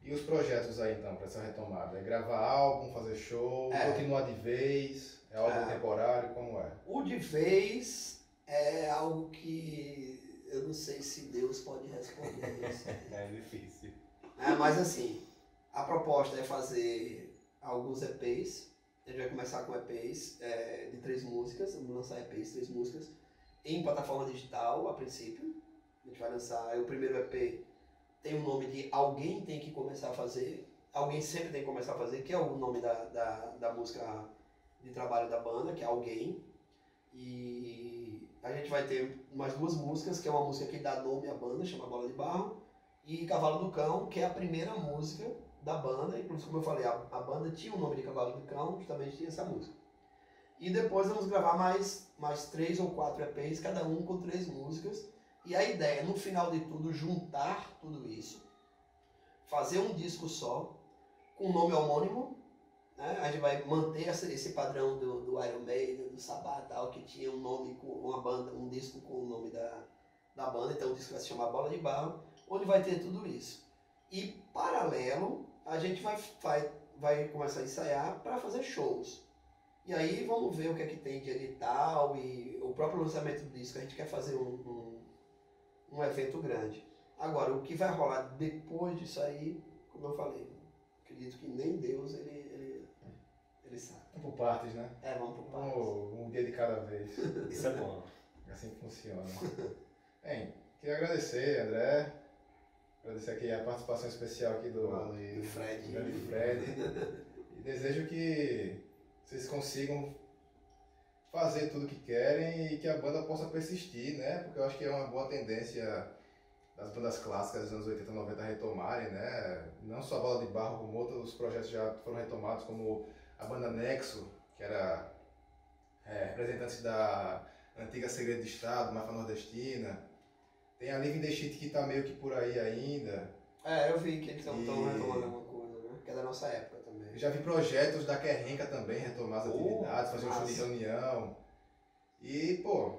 E os projetos aí, então, para essa retomada? É gravar álbum, fazer show, continuar de vez? É álbum temporário? Como é? O de vez é algo que eu não sei se Deus pode responder. Isso. É difícil. É, mas assim, a proposta é fazer alguns EPs. A gente vai começar com EPs de 3 músicas. Vamos lançar EPs, 3 músicas, em plataforma digital, a princípio. A gente vai lançar o primeiro EP. Tem o nome de Alguém Tem Que Começar a Fazer. Alguém sempre tem que começar a fazer, que é o nome da música de trabalho da banda, que é Alguém. E a gente vai ter mais 2 músicas, que é uma música que dá nome à banda, chama Bola de Barro, e Cavalo do Cão, que é a primeira música da banda. E por isso, como eu falei, a banda tinha o nome de Cavalo do Cão, justamente tinha essa música. E depois vamos gravar mais 3 ou 4 EPs, cada um com 3 músicas. E a ideia, no final de tudo, juntar tudo isso, fazer um disco só, com nome homônimo, né? A gente vai manter esse padrão do Iron Maiden, do Sabbath, tal, que tinha um nome com uma banda, um disco com o nome da banda. Então o disco vai se chamar Bola de Barro, onde vai ter tudo isso. E, paralelo, a gente vai começar a ensaiar para fazer shows. E aí vamos ver o que é que tem de edital e o próprio lançamento do disco. A gente quer fazer um evento grande. Agora, o que vai rolar depois disso aí, como eu falei, acredito que nem Deus ele sabe. Vamos por partes, né? É, vamos por partes. Um dia de cada vez. Isso é bom. Assim que funciona. Bem, queria agradecer, André. Agradecer aqui a participação especial aqui do Fred. Do Fred. E desejo que vocês consigam fazer tudo o que querem e que a banda possa persistir, né? Porque eu acho que é uma boa tendência das bandas clássicas dos anos 80 e 90 retomarem, né? Não só a Bola de Barro, como outros projetos já foram retomados, como a banda Nexo, que era representante da antiga Segredo de Estado, Máfia Nordestina. Tem a Live in the Sheet, que tá meio que por aí ainda. É, eu vi que eles estão retomando alguma coisa, né? Que é da nossa época. Eu já vi projetos da Querrenca também retomar as atividades, fazer um show de reunião. E, pô,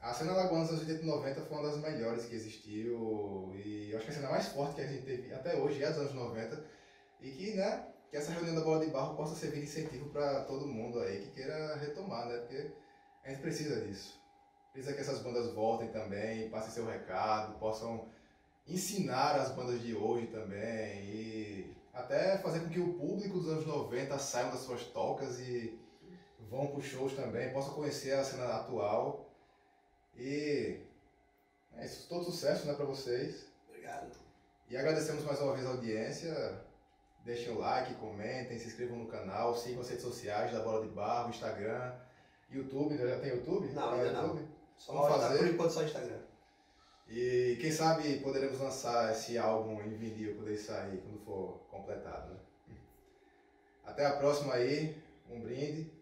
a cena alagoana dos anos 80 e 90 foi uma das melhores que existiu. E eu acho que a cena mais forte que a gente teve até hoje é dos anos 90. E que, né, que essa reunião da Bola de Barro possa servir de incentivo para todo mundo aí que queira retomar, né? Porque a gente precisa disso. Precisa que essas bandas voltem também, passem seu recado, possam ensinar as bandas de hoje também. E até fazer com que o público dos anos 90 saia das suas tocas e vão para os shows também, possa conhecer a cena atual. E é isso, todo sucesso, né, para vocês. Obrigado. E agradecemos mais uma vez a audiência. Deixem o like, comentem, se inscrevam no canal, sigam as redes sociais da Bola de Barro, Instagram, YouTube. Já tem YouTube? Não, ainda não. Só fazer. Por enquanto só Instagram. E quem sabe poderemos lançar esse álbum em vinil quando ele sair, quando for completado, né? Até a próxima aí, um brinde.